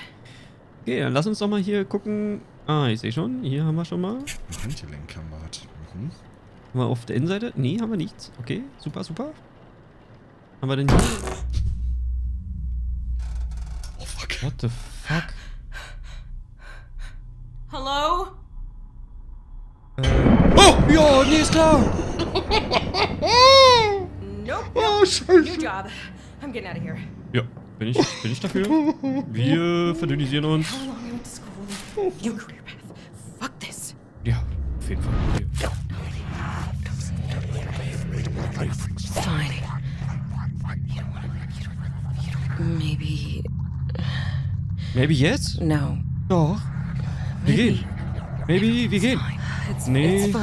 Okay, dann lass uns doch mal hier gucken. Ah, ich sehe schon. Hier haben wir schon mal. Handgelenk haben wir halt. Mhm. Haben wir auf der Innenseite? Nee, haben wir nichts. Okay, super, super. Haben wir denn hier? Oh fuck. What the fuck? Hallo? Äh. Oh! Ja, nee, ist klar! Nope, nope. Oh, Scheiße. Your job. I'm getting out of here. Ja. Bin ich, bin ich dafür? Wir verdünnisieren uns. Ja, auf jeden Fall. Hier. Maybe. Maybe jetzt? No. Doch. Wir gehen. Maybe, wir gehen. Nee.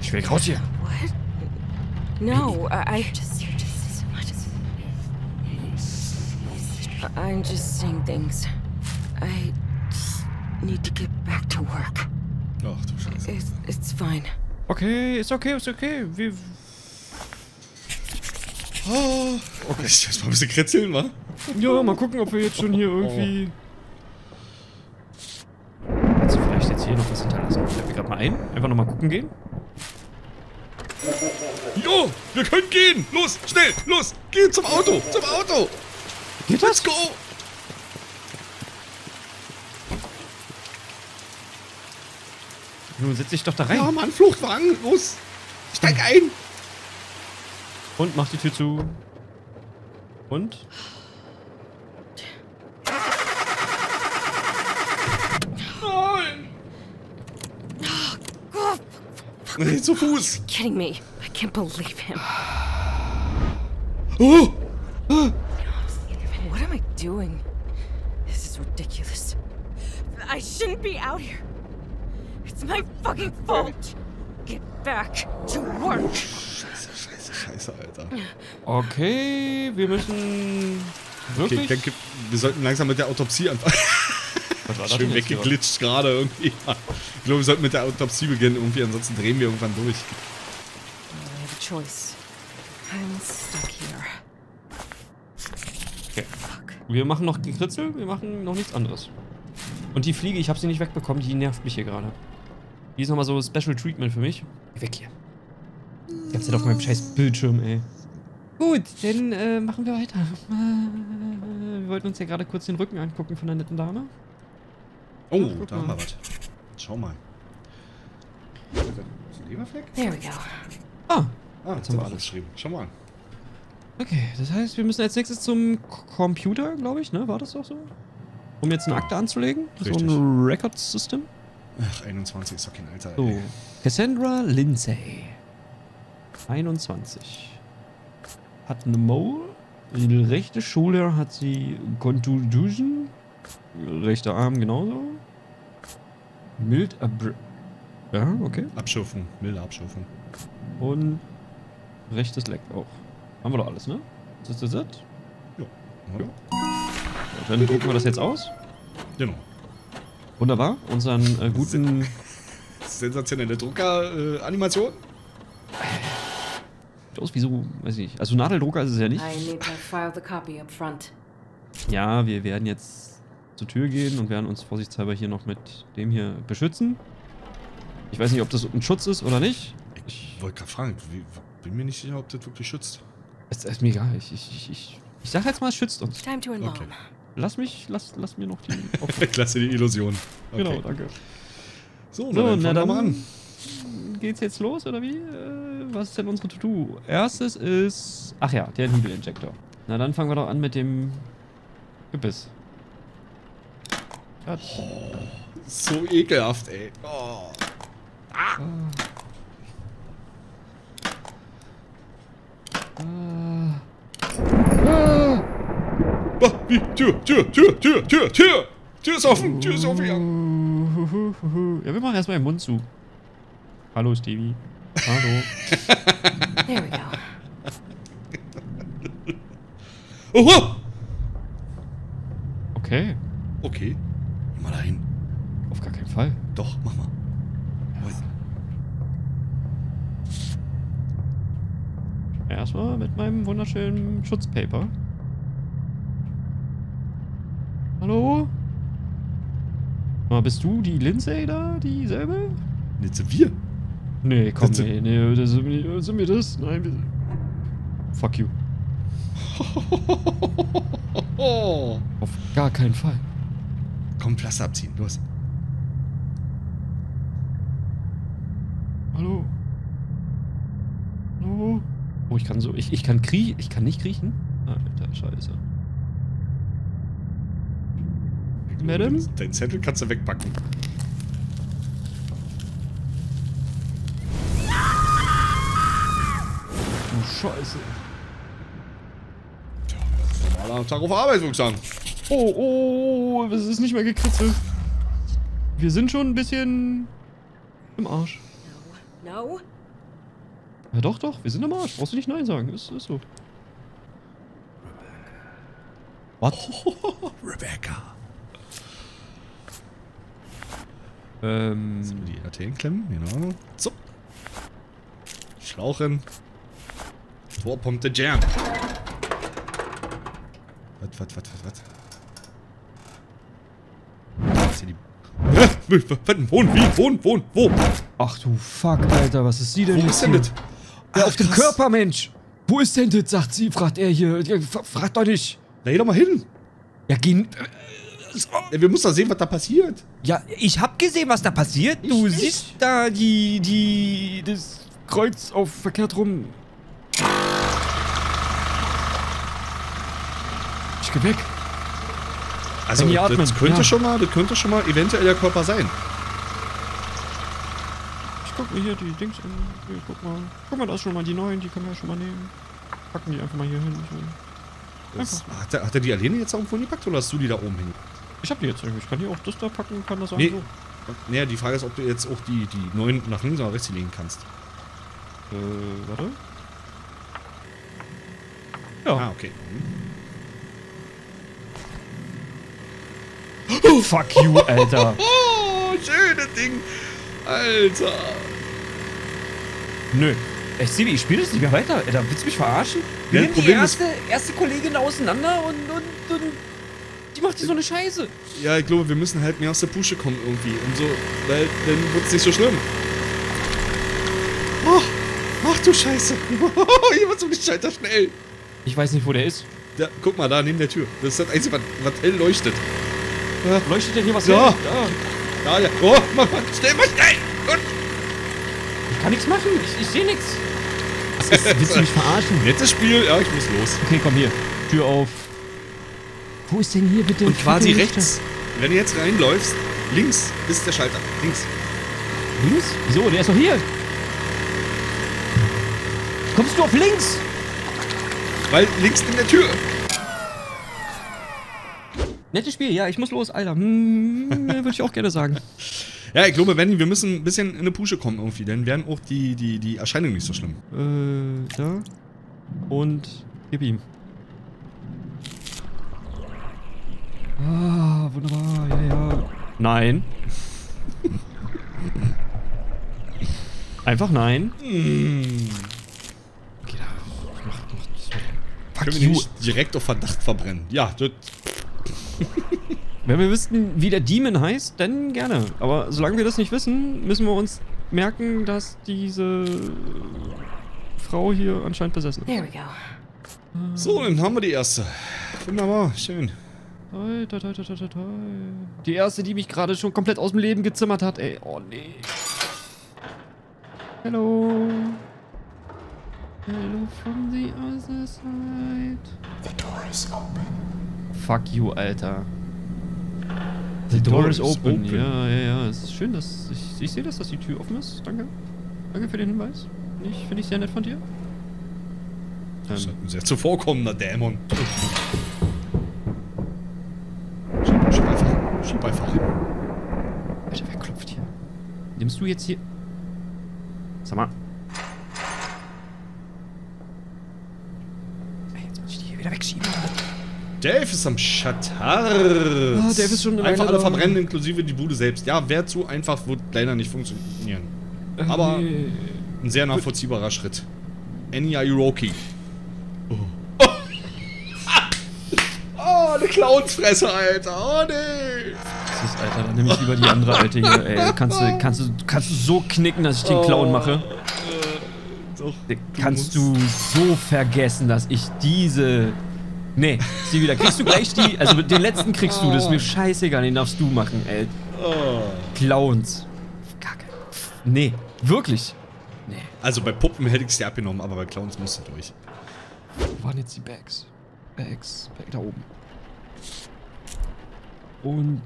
Ich will raus hier. No, I. I'm just seeing things. I just need to get back to work. Ach du Scheiße. It's, it's fine. Okay, it's okay, it's okay. Wir... Oh, okay. Ich muss mal ein bisschen kritzeln, wa? Ja, mal gucken, ob wir jetzt schon hier irgendwie... Kannst du vielleicht jetzt hier noch was hinterlassen? Ich hab mir gerade mal ein. Einfach nochmal gucken gehen. Jo, wir können gehen! Los, schnell, los! Geh zum Auto, zum Auto! Geht das? Let's go! Nun setz dich doch da rein. Ja, Mann, Fluchtwagen, los! Steig ein! Und mach die Tür zu. Und? Nein! Nee, zu Fuß! You're kidding me. I can't believe him. Oh! Oh! What am I doing? This is ridiculous. I shouldn't be out here. It's my fucking fault. Get back to work. Oh, scheiße, scheiße, scheiße, Alter. Okay, wir müssen wirklich. Okay, ich denke, wir sollten langsam mit der Autopsie anfangen. Schön weggeglitscht gerade irgendwie. Ich glaube, wir sollten mit der Autopsie beginnen irgendwie, ansonsten drehen wir irgendwann durch. I have a choice. I'm stuck here. Okay. Wir machen noch Gekritzel, wir machen noch nichts anderes. Und die Fliege, ich habe sie nicht wegbekommen, die nervt mich hier gerade. Die ist nochmal so Special Treatment für mich. Weg hier. Die ganze Zeit auf meinem scheiß Bildschirm, ey. Gut, dann äh, machen wir weiter. Äh, wir wollten uns ja gerade kurz den Rücken angucken von der netten Dame. Oh, da haben wir was. Schau mal. Ist das ein Leberfleck? There we go. Ah, ah jetzt haben wir alles geschrieben. Schau mal. Okay, das heißt, wir müssen als nächstes zum Computer, glaube ich, ne? War das doch so? Um jetzt eine Akte anzulegen? Richtig. So ein Record-System? Ach, einundzwanzig ist doch kein Alter, ey. So, Cassandra Lindsay. einundzwanzig. Hat eine Mole. Die rechte Schulter hat sie Contusion. Rechter Arm genauso. Mild Abr... Ja, okay. Abschürfung. Milde Abschürfung. Und rechtes Leck auch. Haben wir doch alles, ne? Ist das das? Ja. Ja. Dann gucken wir das jetzt aus. Genau. Wunderbar. Unseren äh, guten... Sensationelle Drucker-Animation. Äh, Sieht aus wie so, weiß ich. Also Nadeldrucker ist es ja nicht. Ja, wir werden jetzt zur Tür gehen und werden uns vorsichtshalber hier noch mit dem hier beschützen. Ich weiß nicht, ob das ein Schutz ist oder nicht. Ich, ich wollte gerade fragen. Bin mir nicht sicher, ob das wirklich schützt. Es ist mir egal. Ich, ich, ich, ich sag jetzt mal, es schützt uns. Time to okay. Lass mich, lass, lass mir noch die... Ich lasse die Illusion. Okay. Genau, danke. So, so dann, na, dann mal an. Geht's jetzt los, oder wie? Äh, was ist denn unsere To-Do? Erstes ist... Ach ja, der Nebelinjektor. Na, dann fangen wir doch an mit dem... Gebiss. Oh, so ekelhaft, ey. Oh. Ah. Ah. Ah. Ah, wie? Tür, Tür, Tür, Tür, Tür, Tür! Tür ist offen, Tür ist offen, ja. Ja, wir machen erstmal den Mund zu. Hallo, Stevie. Hallo. There we go. Oho! Okay. Okay. Geh mal dahin. Auf gar keinen Fall. Doch, mach mal. Ja. Erstmal mit meinem wunderschönen Schutzpaper. Hallo? Mal, bist du die Lindsay da? Dieselbe? Nicht so wir? Nee, komm, Lindsay. nee, nee, das sind wir, sind wir das? Nein, wir sind... Fuck you. Auf gar keinen Fall. Komm, Pflaster abziehen, los. Hallo? Hallo? Oh, ich kann so, ich, ich kann kriechen, ich kann nicht kriechen? Alter, scheiße. Madame? Dein Zettel kannst du wegpacken. Du Scheiße. Tja, das ist normal am Tag auf Arbeit wirksam. Oh, oh, es ist nicht mehr gekritzelt. Wir sind schon ein bisschen im Arsch. No. Ja doch, doch, wir sind im Arsch. Brauchst du nicht Nein sagen, ist, ist so. Was? Oh, Rebecca. Ähm. Jetzt die Arterien klemmen, genau. So. Schlauch hin. Vorpumpt der Jam. Was, was, was, was, was? Ist hier die. Was? Wohn, wie? Wohn, wohn, wo? Ach du Fuck, Alter, was ist sie denn? Wo ist denn das? Ja, auf dem Körper, Mensch! Wo ist denn das? Sagt sie, fragt er hier. Fragt doch nicht. Na, geh doch mal hin. Ja, geh. Wir müssen doch sehen, was da passiert. Ja, ich hab gesehen, was da passiert. Du ich, siehst ich. da die, die, das Kreuz auf verkehrt rum. Ich geh weg. Also, das könnte, ja. schon mal, das könnte schon mal eventuell der Körper sein. Ich guck mir hier die Dings an. Hier, guck mal. Guck mal, da ist schon mal die neuen, die können wir ja schon mal nehmen. Packen die einfach mal hier hin. Das, hat, der, hat der die alleine jetzt da irgendwo hingepackt oder hast du die da oben hin? Ich hab die jetzt irgendwie. Ich kann die auch das da packen und kann das auch nee. so. Naja, die Frage ist, ob du jetzt auch die, die neuen nach links oder rechts legen kannst. Äh, warte. Ja. Ah, okay. Oh, fuck you, Alter. Oh, schönes Ding. Alter. Nö. Echt, Sibi, ich spiele das nicht mehr weiter. Alter, willst du mich verarschen? Wir ja, nehmen die erste, erste Kollegin auseinander und, und, und die macht die so eine Scheiße. Ja, ich glaube, wir müssen halt mehr aus der Pusche kommen irgendwie. Und so, weil dann wird's nicht so schlimm. Oh, ach du Scheiße. Hier wird's um die Scheiter schnell. Ich weiß nicht, wo der ist. Ja, guck mal, da neben der Tür. Das ist das Einzige, was, was hell leuchtet. Leuchtet denn hier was ja. hell? Da. Da, ja. Oh, mach mal, schnell, mach schnell. Gut. Ich kann nichts machen. Ich, ich sehe nichts. Willst du mich verarschen? Nettes Spiel. Ja, ich muss los. Okay, komm hier. Tür auf. Wo ist denn hier bitte? Und quasi rechts. Wenn du jetzt reinläufst, links ist der Schalter. Links. Links? Wieso? Der ist doch hier. Kommst du auf links? Weil links in der Tür. Nettes Spiel, ja, ich muss los, Alter. Hm, würde ich auch gerne sagen. Ja, ich glaube, wenn wir müssen ein bisschen in eine Pusche kommen irgendwie, dann wären auch die, die, die Erscheinungen nicht so schlimm. Äh, da. Und gib ihm. Ah, wunderbar, ja, ja. Nein. Einfach nein. Hm. Okay, da. Mach, mach so. Fuck Können wir nicht direkt auf Verdacht verbrennen? Ja, das. Wenn wir wüssten, wie der Demon heißt, dann gerne. Aber solange wir das nicht wissen, müssen wir uns merken, dass diese Frau hier anscheinend besessen ist. There we go. So, dann haben wir die erste. Wunderbar, schön. Die erste, die mich gerade schon komplett aus dem Leben gezimmert hat, ey. Oh, nee. Hello. Hello from the other side. The door is open. Fuck you, Alter. The door is open. Ja, ja, ja. Es ist schön, dass ich, ich sehe, dass das die Tür offen ist. Danke. Danke für den Hinweis. Ich finde ich sehr nett von dir. Das ist ein sehr zuvorkommender Dämon. Schieb, schieb einfach. Schieb einfach. Alter, wer klopft hier? Nimmst du jetzt hier... Sag mal. Jetzt muss ich die hier wieder wegschieben. Dave ist am Schatz. Oh, Dave ist schon einfach alle verbrennen, inklusive die Bude selbst. Ja, wäre zu einfach, wird leider nicht funktionieren. Aber nee. Ein sehr nachvollziehbarer Gut. Schritt. Anya Iroki. Oh. Oh. Ah. Oh, eine Clownsfresse, Alter. Oh, nee. Das ist, Alter, dann nehme ich lieber die andere Alte hier. Ey, kannst du, kannst du, kannst du so knicken, dass ich den Clown mache? Oh. Doch, du kannst du so vergessen, dass ich diese... Nee, sieh wieder. Kriegst du gleich die. Also den letzten kriegst du. Das ist mir scheißegal. Den darfst du machen, ey. Oh. Clowns. Kacke. Nee, wirklich. Nee. Also bei Puppen hätte ich es dir abgenommen, aber bei Clowns musst du durch. Wo waren jetzt die Bags? Bags. Bags da oben. Und.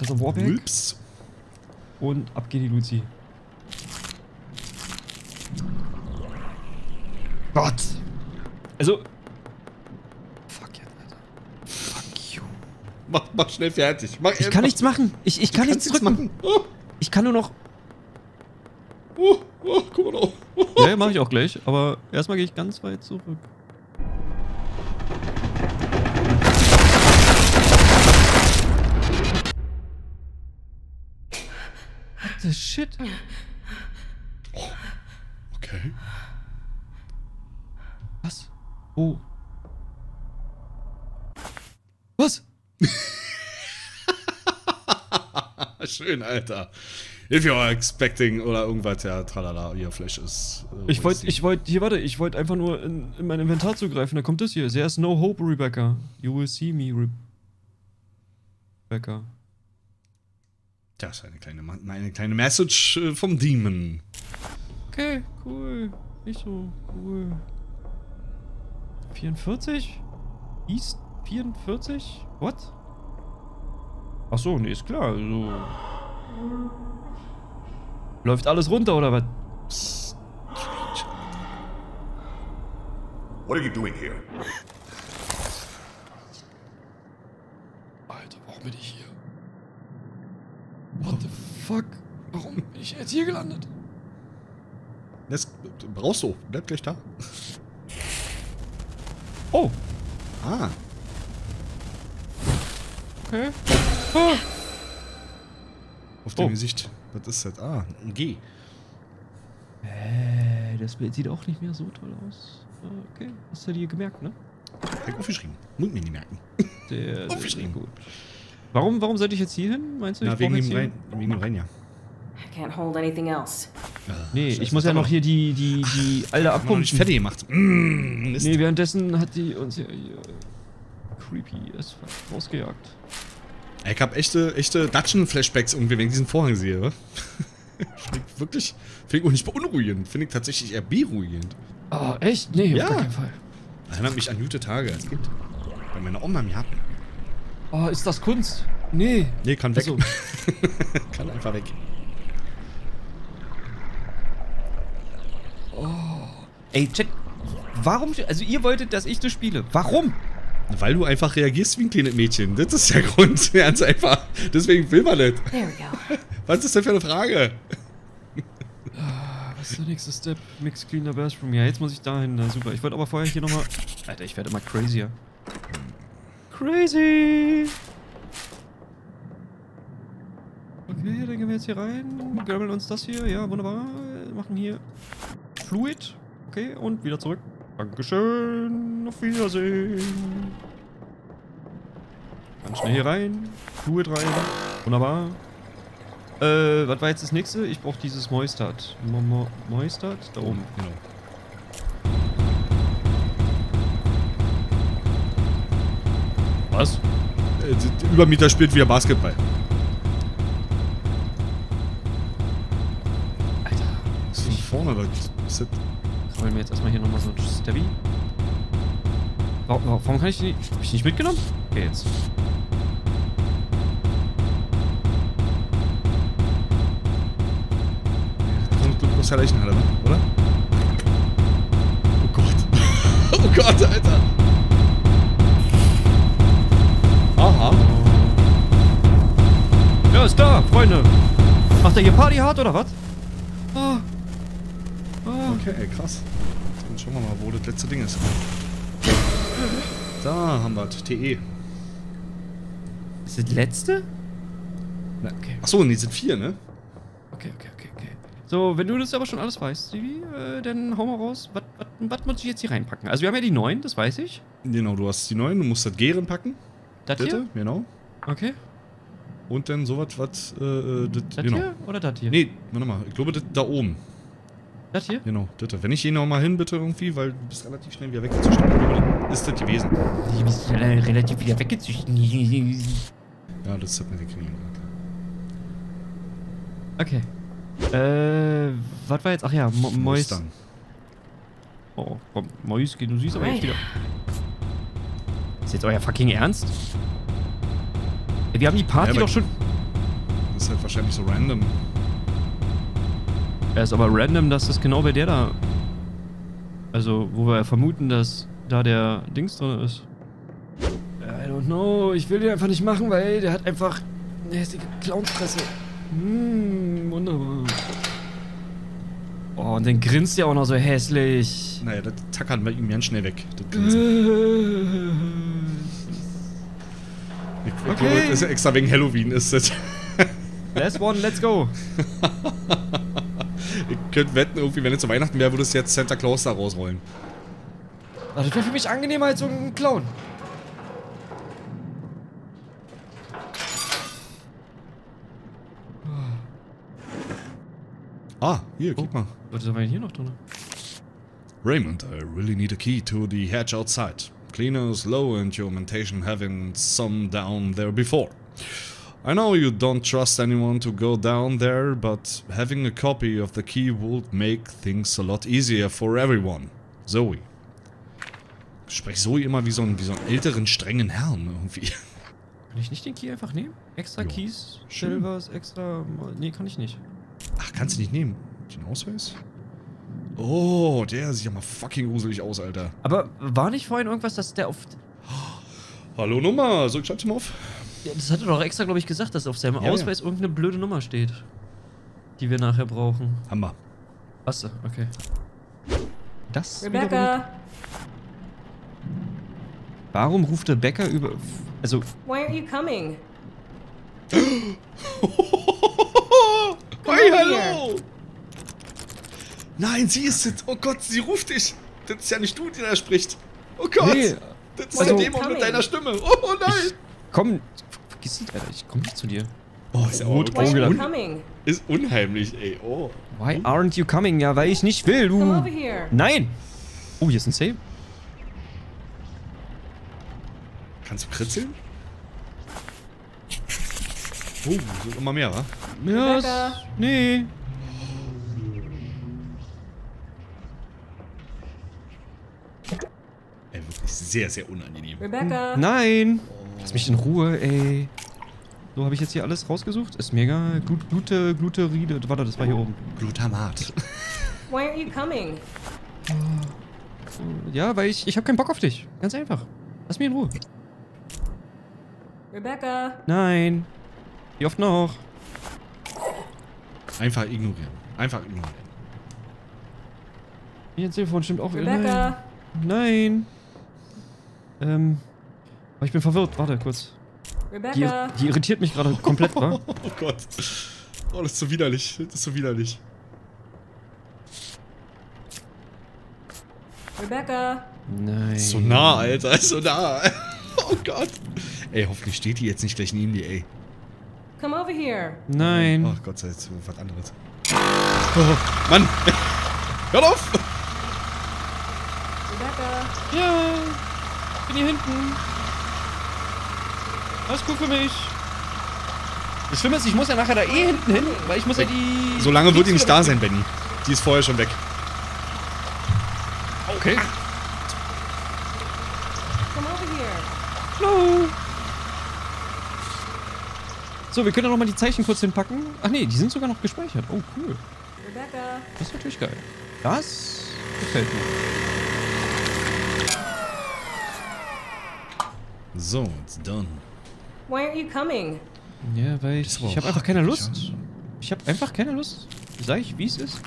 Reservoir-Bag. Ups. Und ab geht die Luzi. Gott! Also. Fuck jetzt, Alter. Fuck you. Mach, mach schnell fertig. Mach, ich kann mach. nichts machen. Ich, ich kann nichts drücken. Machen. Oh. Ich kann nur noch. Oh, oh, guck mal auf. Oh. Ja, mach ich auch gleich. Aber erstmal gehe ich ganz weit zurück. What the shit? Oh. Okay. Was? Oh. Was? Schön, Alter. If you are expecting oder irgendwas, ja, tralala, ihr Flash ist... Äh, ich wollte, ich wollte, hier, warte, ich wollte einfach nur in, in mein Inventar zugreifen, da kommt das hier. There's no hope, Rebecca. You will see me, Re Rebecca. Das ist eine kleine, eine kleine Message vom Demon. Okay, cool. Nicht so cool. vierundvierzig? East vierundvierzig? What? Ach so, nee, ist klar. Also läuft alles runter, oder was? Psst. What are you doing here? Alter, warum bin ich hier? What the fuck? Warum bin ich jetzt hier gelandet? Das brauchst du. Bleib gleich da. Oh. Ah. Okay. Ah. Auf dem oh. Gesicht. Was ist das? Ah, ein G. Äh, das Bild sieht auch nicht mehr so toll aus. Okay, hast du dir gemerkt, ne? Ich hab aufgeschrieben. Muss mir nicht merken. Sehr, sehr gut. Warum, warum sollte ich jetzt hier hin? Meinst du, ich Na, wegen, jetzt dem Rein, wegen dem Rein, ja. I can't hold anything else. Ah, nee, Scheiße, ich muss ja noch hier die, die, die Ach, alte abpumpen. Ich fertig gemacht. Mm, nee, währenddessen hat die uns ja hier creepy as fuck rausgejagt. Ich hab echte, echte Datschen-Flashbacks irgendwie, wenn ich diesen Vorhang sehe, oder? Finde ich wirklich, finde ich auch nicht beunruhigend, finde ich tatsächlich eher beruhigend. Ah, oh, echt? Nee, ja. Auf keinen Fall. Erinnert mich an gute Tage als Kind. Bei meiner Oma im Japan. Oh, ist das Kunst? Nee. Nee, kann weg. Also. Kann einfach weg. Oh. Ey, check. Warum? Also ihr wolltet, dass ich das spiele. Warum? Weil du einfach reagierst wie ein kleines Mädchen. Das ist der Grund. Ganz einfach. Deswegen will man nicht. Was ist denn für eine Frage? Ah, was ist der nächste Step? Mix cleaner Bathroom. Ja, jetzt muss ich da hin. Na super. Ich wollte aber vorher hier nochmal... Alter, ich werde immer crazier. Crazy! Okay, dann gehen wir jetzt hier rein. Grabbeln uns das hier. Ja, wunderbar. Wir machen hier Fluid. Okay, und wieder zurück. Dankeschön, auf Wiedersehen. Ganz schnell hier rein, Fluid rein, wunderbar. Äh, was war jetzt das nächste? Ich brauche dieses Moistart. Moistart? Da oben, genau. Was? Der Übermieter spielt wieder Basketball. Alter, was ist denn vorne, Leute? Was ist das? Wollen wir jetzt erstmal hier nochmal so ein Stabby. Warum, warum kann ich die nicht? Hab ich die nicht mitgenommen? Okay, jetzt. Du musst ja Leichen haben, oder? Oh Gott. Oh Gott, Alter. Aha. Ja, ist da, Freunde. Macht der hier Party hart oder was? Ah. Okay, krass. Jetzt schauen wir mal, wo das letzte Ding ist. Da haben wir das T E. Ist das letzte? Na, okay. Achso, nee, sind vier, ne? Okay, okay, okay, okay. So, wenn du das aber schon alles weißt, Stevie, äh, dann hau mal raus. Was muss ich jetzt hier reinpacken? Also, wir haben ja die neun, das weiß ich. Genau, du hast die neun, du musst das G reinpacken. Das hier? Genau. Okay. Und dann sowas, was. Äh, das genau. Hier oder das hier? Nee, warte mal, ich glaube, das da oben. Das hier? Genau, bitte. Wenn ich hier nochmal hin, bitte irgendwie, weil du bist relativ schnell wieder weggezüchtet. Ist das gewesen? Du bist relativ wieder weggezüchtet. Ja, das hat mir gekriegt. Okay. Äh, was war jetzt? Ach ja, Mo Mois. Dann. Oh, komm, Mois geht, du siehst aber jetzt wieder. Ist jetzt euer fucking Ernst? Wir haben die Party ja, doch schon. Das ist halt wahrscheinlich so random. Er ist aber random, dass das genau bei der da... Also, wo wir vermuten, dass da der Dings drin ist. I don't know, ich will den einfach nicht machen, weil der hat einfach eine hässliche Clownspresse. Hm, mm, wunderbar. Oh, und dann grinst der auch noch so hässlich. Naja, das tackern wir ihm ganz schnell weg. Das ich okay. glaube, das ist extra wegen Halloween, ist das. Last one, let's go. Ihr könnt wetten, irgendwie, wenn es zu Weihnachten wäre, würde es jetzt Santa Claus da rausrollen. Das wäre für mich angenehmer als so ein Clown. Ah, hier, guck oh. mal. Was ist aber hier noch drin? Raymond, I really need a key to the hatch outside. Cleaners low and your mentation having some down there before. I know you don't trust anyone to go down there, but having a copy of the key would make things a lot easier for everyone. Zoe. Ich spreche Zoe immer wie so, einen, wie so einen älteren, strengen Herrn irgendwie. Kann ich nicht den Key einfach nehmen? Extra jo. Keys, Silvers, extra... Nee, kann ich nicht. Ach, kannst du nicht nehmen? Den Ausweis? Oh, der sieht ja mal fucking gruselig aus, Alter. Aber war nicht vorhin irgendwas, dass der auf... Oh, hallo Nummer, so, ich schreib's mal auf. Ja, das hat er doch extra, glaube ich, gesagt, dass auf seinem ja, Ausweis ja. irgendeine blöde Nummer steht. Die wir nachher brauchen. Hammer. Achso, okay. Das Rebecca! Warum ruft Rebecca über... Also... Why aren't you coming? Hi, hallo! Nein, sie ist es! Oh Gott, sie ruft dich! Das ist ja nicht du, die da spricht! Oh Gott! Nee, das ist also, der Dämon mit deiner Stimme! Oh, oh nein! Ich komm, vergiss nicht, Alter, ich komm nicht zu dir. Oh, ist ja auch un Ist unheimlich, ey, oh. Why aren't you coming? Ja, weil ich nicht will, du! Nein! Oh, hier ist ein Save. Kannst du kritzeln? Oh, sind immer mehr, wa? Ja, yes. Nee. Ey, wirklich sehr, sehr unangenehm. Rebecca! Nein! Lass mich in Ruhe, ey. So, habe ich jetzt hier alles rausgesucht? Ist mega. Glut, Glute, Gluteride. Warte, das war hier oben. Glutamat. Why aren't you coming? Ja, weil ich... Ich habe keinen Bock auf dich. Ganz einfach. Lass mich in Ruhe. Rebecca! Nein! Wie oft noch? Einfach ignorieren. Einfach ignorieren. Hier ins Telefon stimmt auch... Rebecca! Nein! Nein. Ähm... Aber ich bin verwirrt. Warte, kurz. Rebecca! Die, die irritiert mich gerade komplett, wa? Oh Gott. Oh, das ist so widerlich. Das ist so widerlich. Rebecca! Nein. So nah, Alter. So nah. Oh Gott. Ey, hoffentlich steht die jetzt nicht gleich neben dir, ey. Come over here. Nein. Ach Gott sei Dank, was anderes. Oh, Mann. Hör auf. Rebecca. Ja. Ich bin hier hinten. Alles gut für mich. Das Schlimme ist, ich muss ja nachher da eh hinten hin, weil ich muss ja die... So lange wird die nicht da sein, Benny. Die ist vorher schon weg. Okay. Come over here. Hallo. So, wir können ja nochmal die Zeichen kurz hinpacken. Ach nee, die sind sogar noch gespeichert. Oh, cool. Rebecca. Das ist natürlich geil. Das gefällt mir. So, it's done. Why aren't you coming? Ja, weil ich... Ich hab einfach keine Lust. Ich hab einfach keine Lust. Sag ich, wie es ist.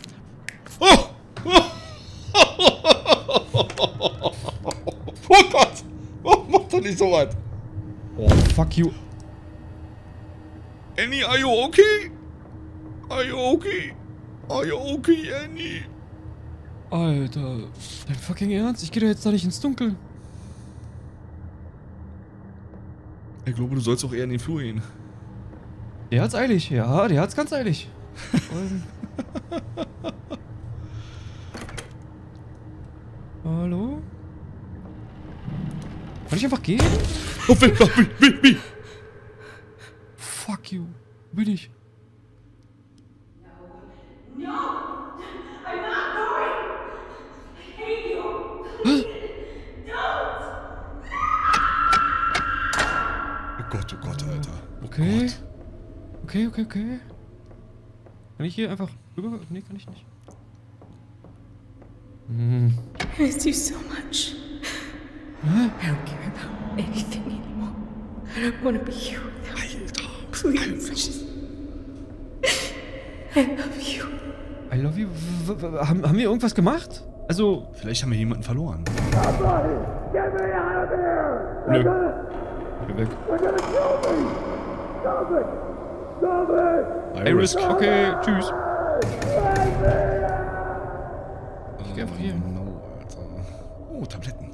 Oh! Oh! Oh Gott! Oh, mach doch nicht so weit! Oh, fuck you. Annie, are you okay? Are you okay? Are you okay, Annie? Alter, dein fucking Ernst? Ich geh doch jetzt da nicht ins Dunkel. Ich glaube, du sollst auch eher in den Flur gehen. Der hat's eilig, ja, der hat's ganz eilig. Hallo? Kann ich einfach gehen? Oh, weh, weh, weh. Fuck you. Bin ich. No. No. I'm not going. I hate you. Please. Don't. Oh Gott, oh Gott, Alter. Oh okay. Gott. Okay, okay, okay. Kann ich hier einfach rüber? Nee, kann ich nicht. Hm. I miss you so much. Huh? I don't care about anything anymore. I don't want to be here without you. Please. I love you. I love you? Haben, haben wir irgendwas gemacht? Also... Vielleicht haben wir jemanden verloren. Nö. Geh weg. Iris, okay, tschüss. Ich geh einfach hier. Oh, Tabletten.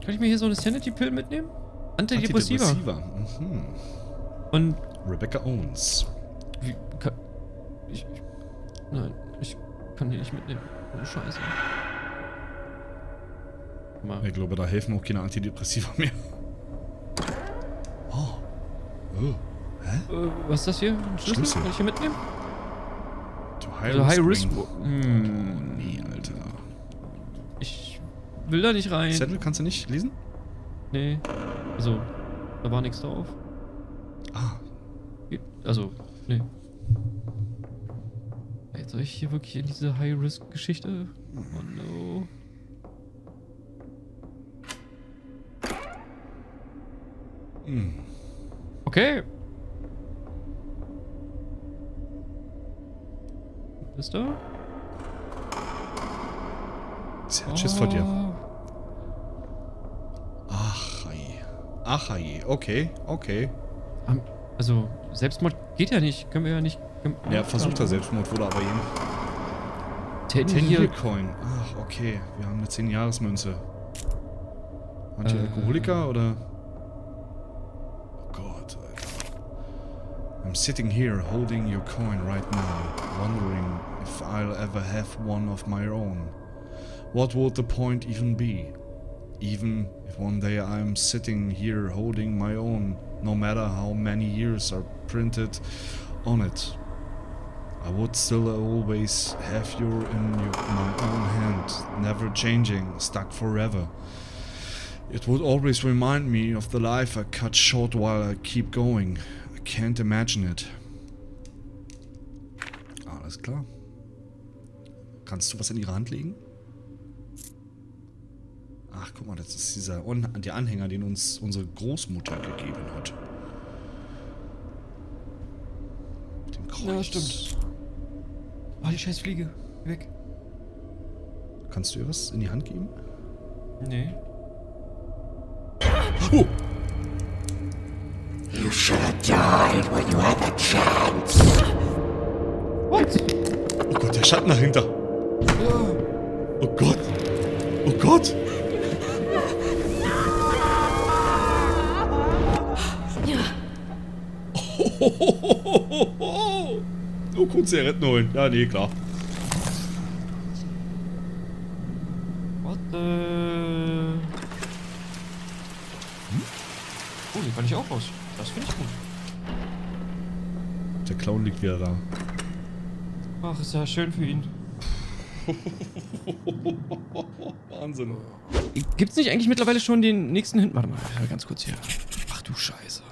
Kann ich mir hier so eine Sanity-Pill mitnehmen? Antidepressiva. Antidepressiva. Mhm. Und Rebecca Owens. Wie kann... Ich, ich... Nein, ich kann die nicht mitnehmen. Oh, Scheiße. Mal. Ich glaube, da helfen auch keine Antidepressiva mehr. Oh. Oh. Hä? Äh, was ist das hier? Ein Schlüssel? Schlüssel? Kann ich hier mitnehmen? To high also risk. High risk. Hm. Oh, nee, Alter. Ich will da nicht rein. Zettel kannst du nicht lesen? Nee. Also, da war nichts drauf. Ah. Also, nee. Jetzt soll ich hier wirklich in diese High-Risk-Geschichte? Oh no. Okay. Bist du? Sie hat Schiss vor dir. Ach, je. Ach, je. Okay, okay. Also, Selbstmord geht ja nicht. Können wir ja nicht. Ja, versuchter Selbstmord wurde aber eben. Ten-Year-Coin. Ach, okay. Wir haben eine zehn-Jahres-Münze. Anti-Alkoholiker äh. oder? I'm sitting here holding your coin right now, wondering if I'll ever have one of my own. What would the point even be? Even if one day I'm sitting here holding my own, no matter how many years are printed on it, I would still always have you in your, my own hand, never changing, stuck forever. It would always remind me of the life I cut short while I keep going. Can't imagine it. Alles klar. Kannst du was in ihre Hand legen? Ach, guck mal, das ist dieser der Anhänger, den uns unsere Großmutter gegeben hat. Mit dem Kreuz. Ja, stimmt. Oh, die Scheißfliege. Weg. Kannst du ihr was in die Hand geben? Nee. Oh! You should have died when you had the chance. What? Oh Gott, der Schatten dahinter. Oh Gott. Oh Gott. Oh, oh, oh, oh, oh, oh. Du kannst ja retten holen. Ja, nee, klar. What the... Hm? Oh, den kann ich auch raus. Das finde ich gut. Der Clown liegt wieder da. Ach, ist ja schön für ihn. Wahnsinn. Gibt's nicht eigentlich mittlerweile schon den nächsten Hint? Warte mal, ganz kurz hier. Ach du Scheiße.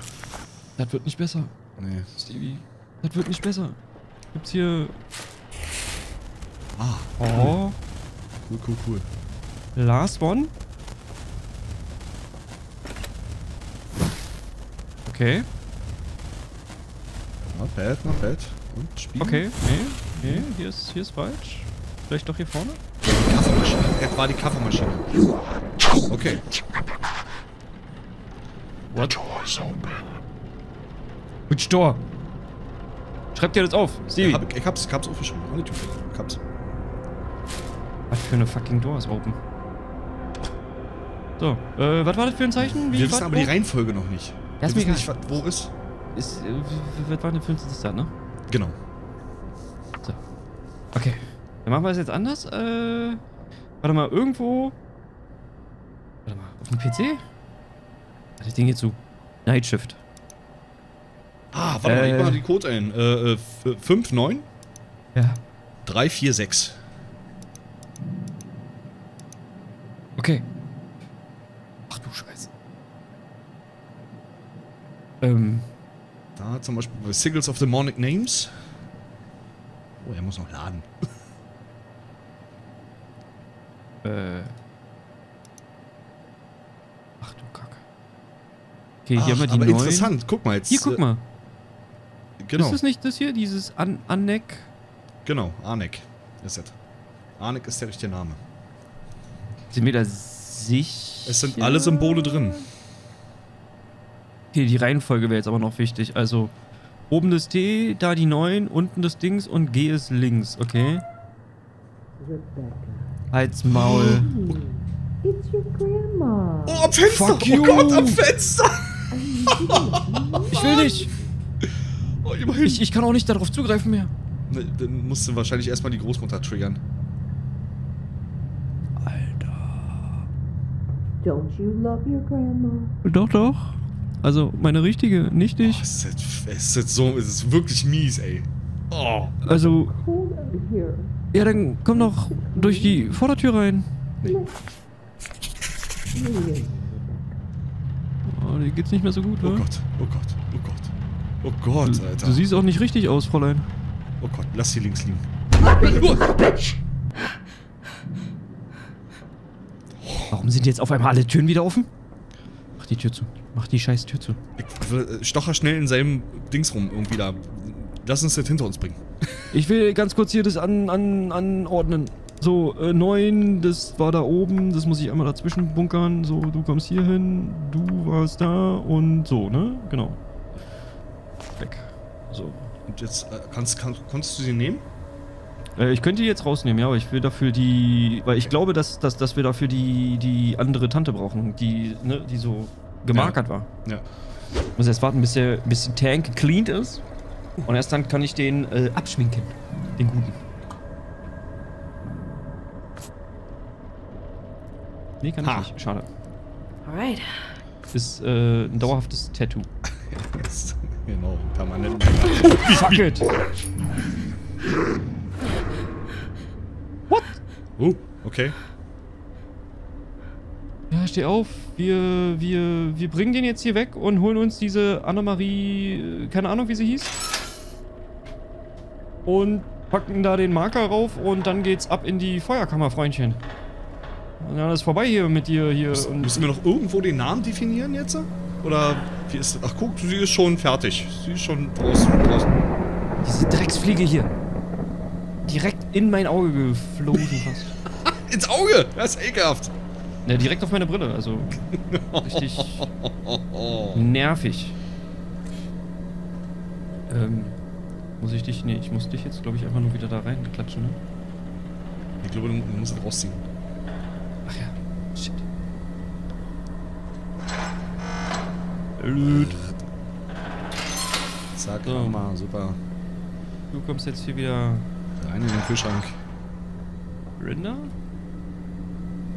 Das wird nicht besser. Nee. Stevie, das wird nicht besser. Gibt's hier... Ah. Oh. Cool, cool, cool. Last one. Okay. Not bad, not bad. Und Spiegel. Okay, nee, nee, hier ist, hier ist falsch. Vielleicht doch hier vorne? Kaffeemaschine. Das war die Kaffeemaschine. Okay. What? The door is open. Which door? Schreib dir das auf, Stevie. Ja, hab, ich hab's, ich hab's aufgeschrieben. Ohne Tür. Ich hab's. Was für eine fucking Door ist open? So, äh, was war das für ein Zeichen? Wie Wir wissen aber die Reihenfolge noch nicht. Das ist mir nicht, wo ist? Ist was war denn fünfzehn ist da, ne? Genau. So. Okay. Dann machen wir es jetzt anders. Äh. Warte mal, irgendwo. Warte mal, auf dem P C? Das Ding geht zu. Night Shift. Ah, warte äh, mal, ich mache die Code ein. Äh, fünf neun? Ja. drei vier sechs. Okay. Ach du Scheiße. Ähm. Da zum Beispiel bei Sigils of Demonic Names. Oh, er muss noch laden. äh. Ach du Kacke. Okay, Ach, hier haben wir die aber neuen. Interessant, guck mal jetzt. Hier, guck mal. Genau. Ist das nicht das hier, dieses An Annek? Genau, Annek ist das. Annek ist der richtige Name. Sind wir da sicher? Es sind alle Symbole drin. Okay, die Reihenfolge wäre jetzt aber noch wichtig. Also, oben das T, da die neun, unten das Dings und G ist links, okay? Halt's Maul. Hey, it's your grandma. Oh, am Fenster! Fuck you. Oh Gott, am Fenster! Ich will nicht! Oh, immerhin. Ich, ich kann auch nicht darauf zugreifen mehr. Ne, dann musst du wahrscheinlich erstmal die Großmutter triggern. Alter. Don't you love your grandma? Doch, doch. Also, meine richtige, nicht ich. Oh, ist das, ist das so, ist das wirklich mies, ey. Oh. Also, ja, dann komm doch durch die Vordertür rein. Nee. Oh, dir geht's nicht mehr so gut, oder? Oh Gott, oh Gott, oh Gott. Oh Gott, du, Alter. Du siehst auch nicht richtig aus, Fräulein. Oh Gott, lass sie links liegen. Warum sind jetzt auf einmal alle Türen wieder offen? Mach die Tür zu. Mach die scheiß Tür zu. Ich stocher schnell in seinem Dings rum irgendwie da. Lass uns das hinter uns bringen. Ich will ganz kurz hier das an, an, anordnen. So, äh, neun, das war da oben, das muss ich einmal dazwischen bunkern. So, du kommst hier hin, du warst da und so, ne? Genau. Weg. So. Und jetzt, äh, kannst, kannst, kannst du sie nehmen? Äh, ich könnte die jetzt rausnehmen, ja, aber ich will dafür die... Weil ich okay. glaube, dass, dass, dass wir dafür die, die andere Tante brauchen, die, ne, die so gemarkert ja. war. Ja. Ich muss erst warten, bis der, bis der Tank gecleant ist. Und erst dann kann ich den äh, abschminken, den guten. Nee, kann ha. ich nicht. Schade. Alright. Ist äh, ein dauerhaftes Tattoo. Genau, permanent. Fuck it! What? Oh, okay. Ja, steh auf. Wir, wir, wir bringen den jetzt hier weg und holen uns diese Annemarie, keine Ahnung wie sie hieß. Und packen da den Marker rauf und dann geht's ab in die Feuerkammer, Freundchen. Und dann ist vorbei hier mit dir hier. Müssen, und müssen wir noch irgendwo den Namen definieren jetzt? Oder wie ist das? Ach guck, sie ist schon fertig. Sie ist schon draußen. draußen. Diese Drecksfliege hier. Direkt in mein Auge geflogen fast. Ins Auge? Das ist ekelhaft. Ja, direkt auf meine Brille, also richtig nervig. Ähm. Muss ich dich. Nee, ich muss dich jetzt, glaube ich, einfach nur wieder da rein klatschen, ne? Ich glaube, du musst rausziehen. Ach ja. Shit. Blöd. Zack, so. Nochmal, super. Du kommst jetzt hier wieder rein in den Kühlschrank. Rinder?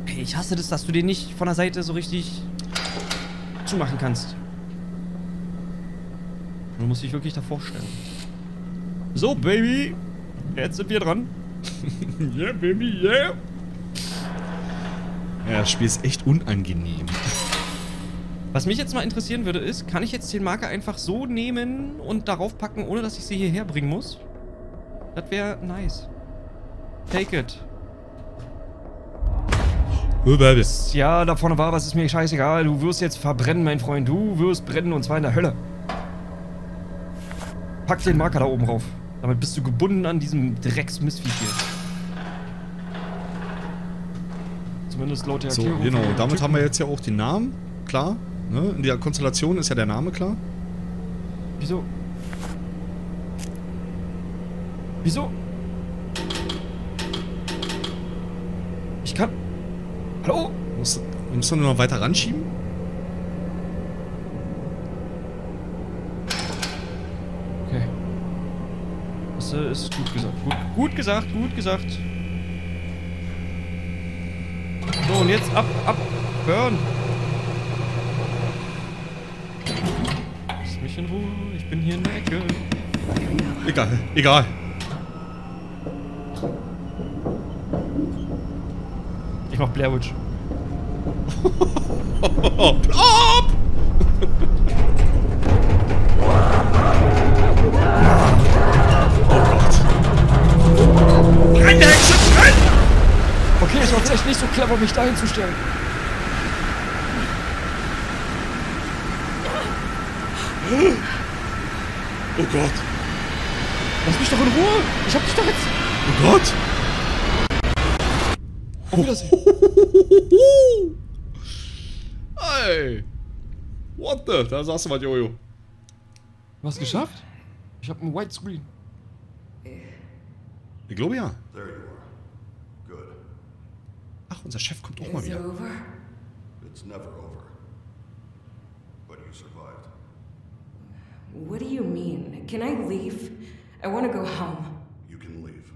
Hey, ich hasse das, dass du den nicht von der Seite so richtig zumachen kannst. Du musst dich wirklich davor stellen. So, Baby! Jetzt sind wir dran. Yeah, Baby, yeah! Ja, das Spiel ist echt unangenehm. Was mich jetzt mal interessieren würde ist, kann ich jetzt den Marker einfach so nehmen und darauf packen, ohne dass ich sie hierher bringen muss? Das wäre nice. Take it. Oh, Baby. Ja, da vorne war was, ist mir scheißegal. Du wirst jetzt verbrennen, mein Freund. Du wirst brennen und zwar in der Hölle. Pack den Marker da oben rauf. Damit bist du gebunden an diesem Drecksmissvieh hier. Zumindest laut der Erklärung. So, genau. Damit Typen. Haben wir jetzt ja auch den Namen. Klar. Ne? In der Konstellation ist ja der Name klar. Wieso? Wieso? Ich kann... Hallo? Muss, muss man nur noch weiter ranschieben? Ist gut gesagt. Gut, gut gesagt, gut gesagt. So, und jetzt ab, ab, burn. Lass mich in Ruhe, ich bin hier in der Ecke. Egal, egal. Ich mach Blair Witch. Plop! Keine Hexe drin! Okay, ich war echt nicht so clever, mich dahin zu stellen. Oh Gott. Lass mich doch in Ruhe! Ich hab dich doch jetzt! Oh Gott! Auf Wiedersehen! Hey! What the? Da saß du mal, Jojo. Du hast geschafft? Ich hab einen White Screen. Ich glaube ja. Ach, unser Chef kommt auch mal wieder. It's never over. But you survived. What do you mean? Can I leave? I want to go home. You can leave.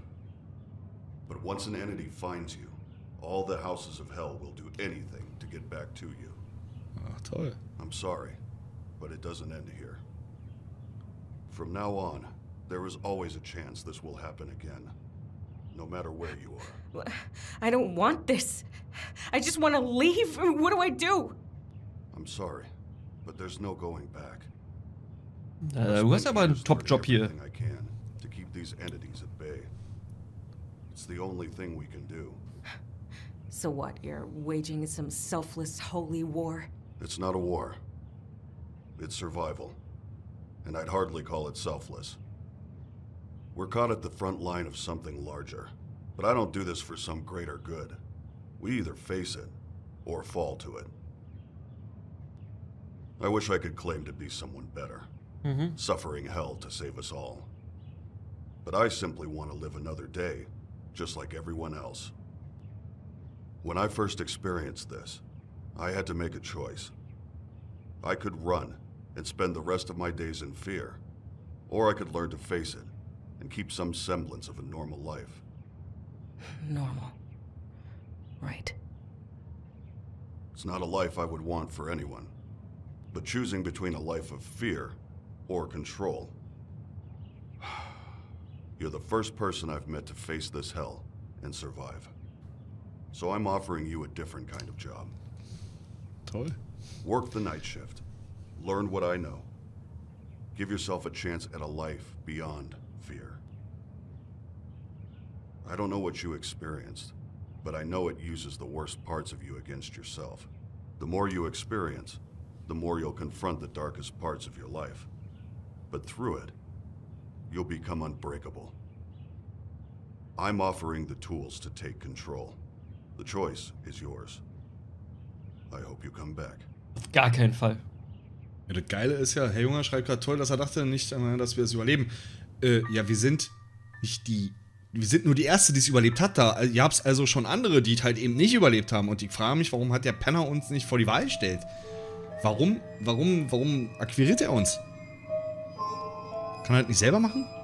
But once an entity finds you, all the houses of hell will do anything to get back to you. Ach, toll. I'm sorry, but it doesn't end here. From now on, there is always a chance this will happen again. no matter where you are. I don't want this. I just want to leave. What do I do? I'm sorry, but there's no going back. Äh, du hast aber einen Top-Job hier. It's the only thing we can do. So what? You're waging some selfless holy war? It's not a war. It's survival. And I'd hardly call it selfless. We're caught at the front line of something larger. But I don't do this for some greater good. We either face it or fall to it. I wish I could claim to be someone better. Mm-hmm. Suffering hell to save us all. But I simply want to live another day. Just like everyone else. When I first experienced this, I had to make a choice. I could run and spend the rest of my days in fear, or I could learn to face it and keep some semblance of a normal life. Normal. Right. It's not a life I would want for anyone, but choosing between a life of fear or control. You're the first person I've met to face this hell and survive. So I'm offering you a different kind of job. Toll. Work the night shift. Learn what I know. Give yourself a chance at a life beyond fear. I don't know what you experienced, but I know it uses the worst parts of you against yourself. The more you experience, the more you'll confront the darkest parts of your life. But through it, you'll become unbreakable. I'm offering the tools to take control. The choice is yours. I hope you come back. Gar keinen Fall. Ja, das Geile ist ja, Herr Junger schreibt gerade toll, dass er dachte nicht einmal, dass wir es überleben. Äh, ja, wir sind nicht die... Wir sind nur die Erste, die es überlebt hat da. Ihr habt es also schon andere, die halt eben nicht überlebt haben. Und ich frage mich, warum hat der Penner uns nicht vor die Wahl gestellt? Warum, warum, warum akquiriert er uns? Kann er das nicht selber machen?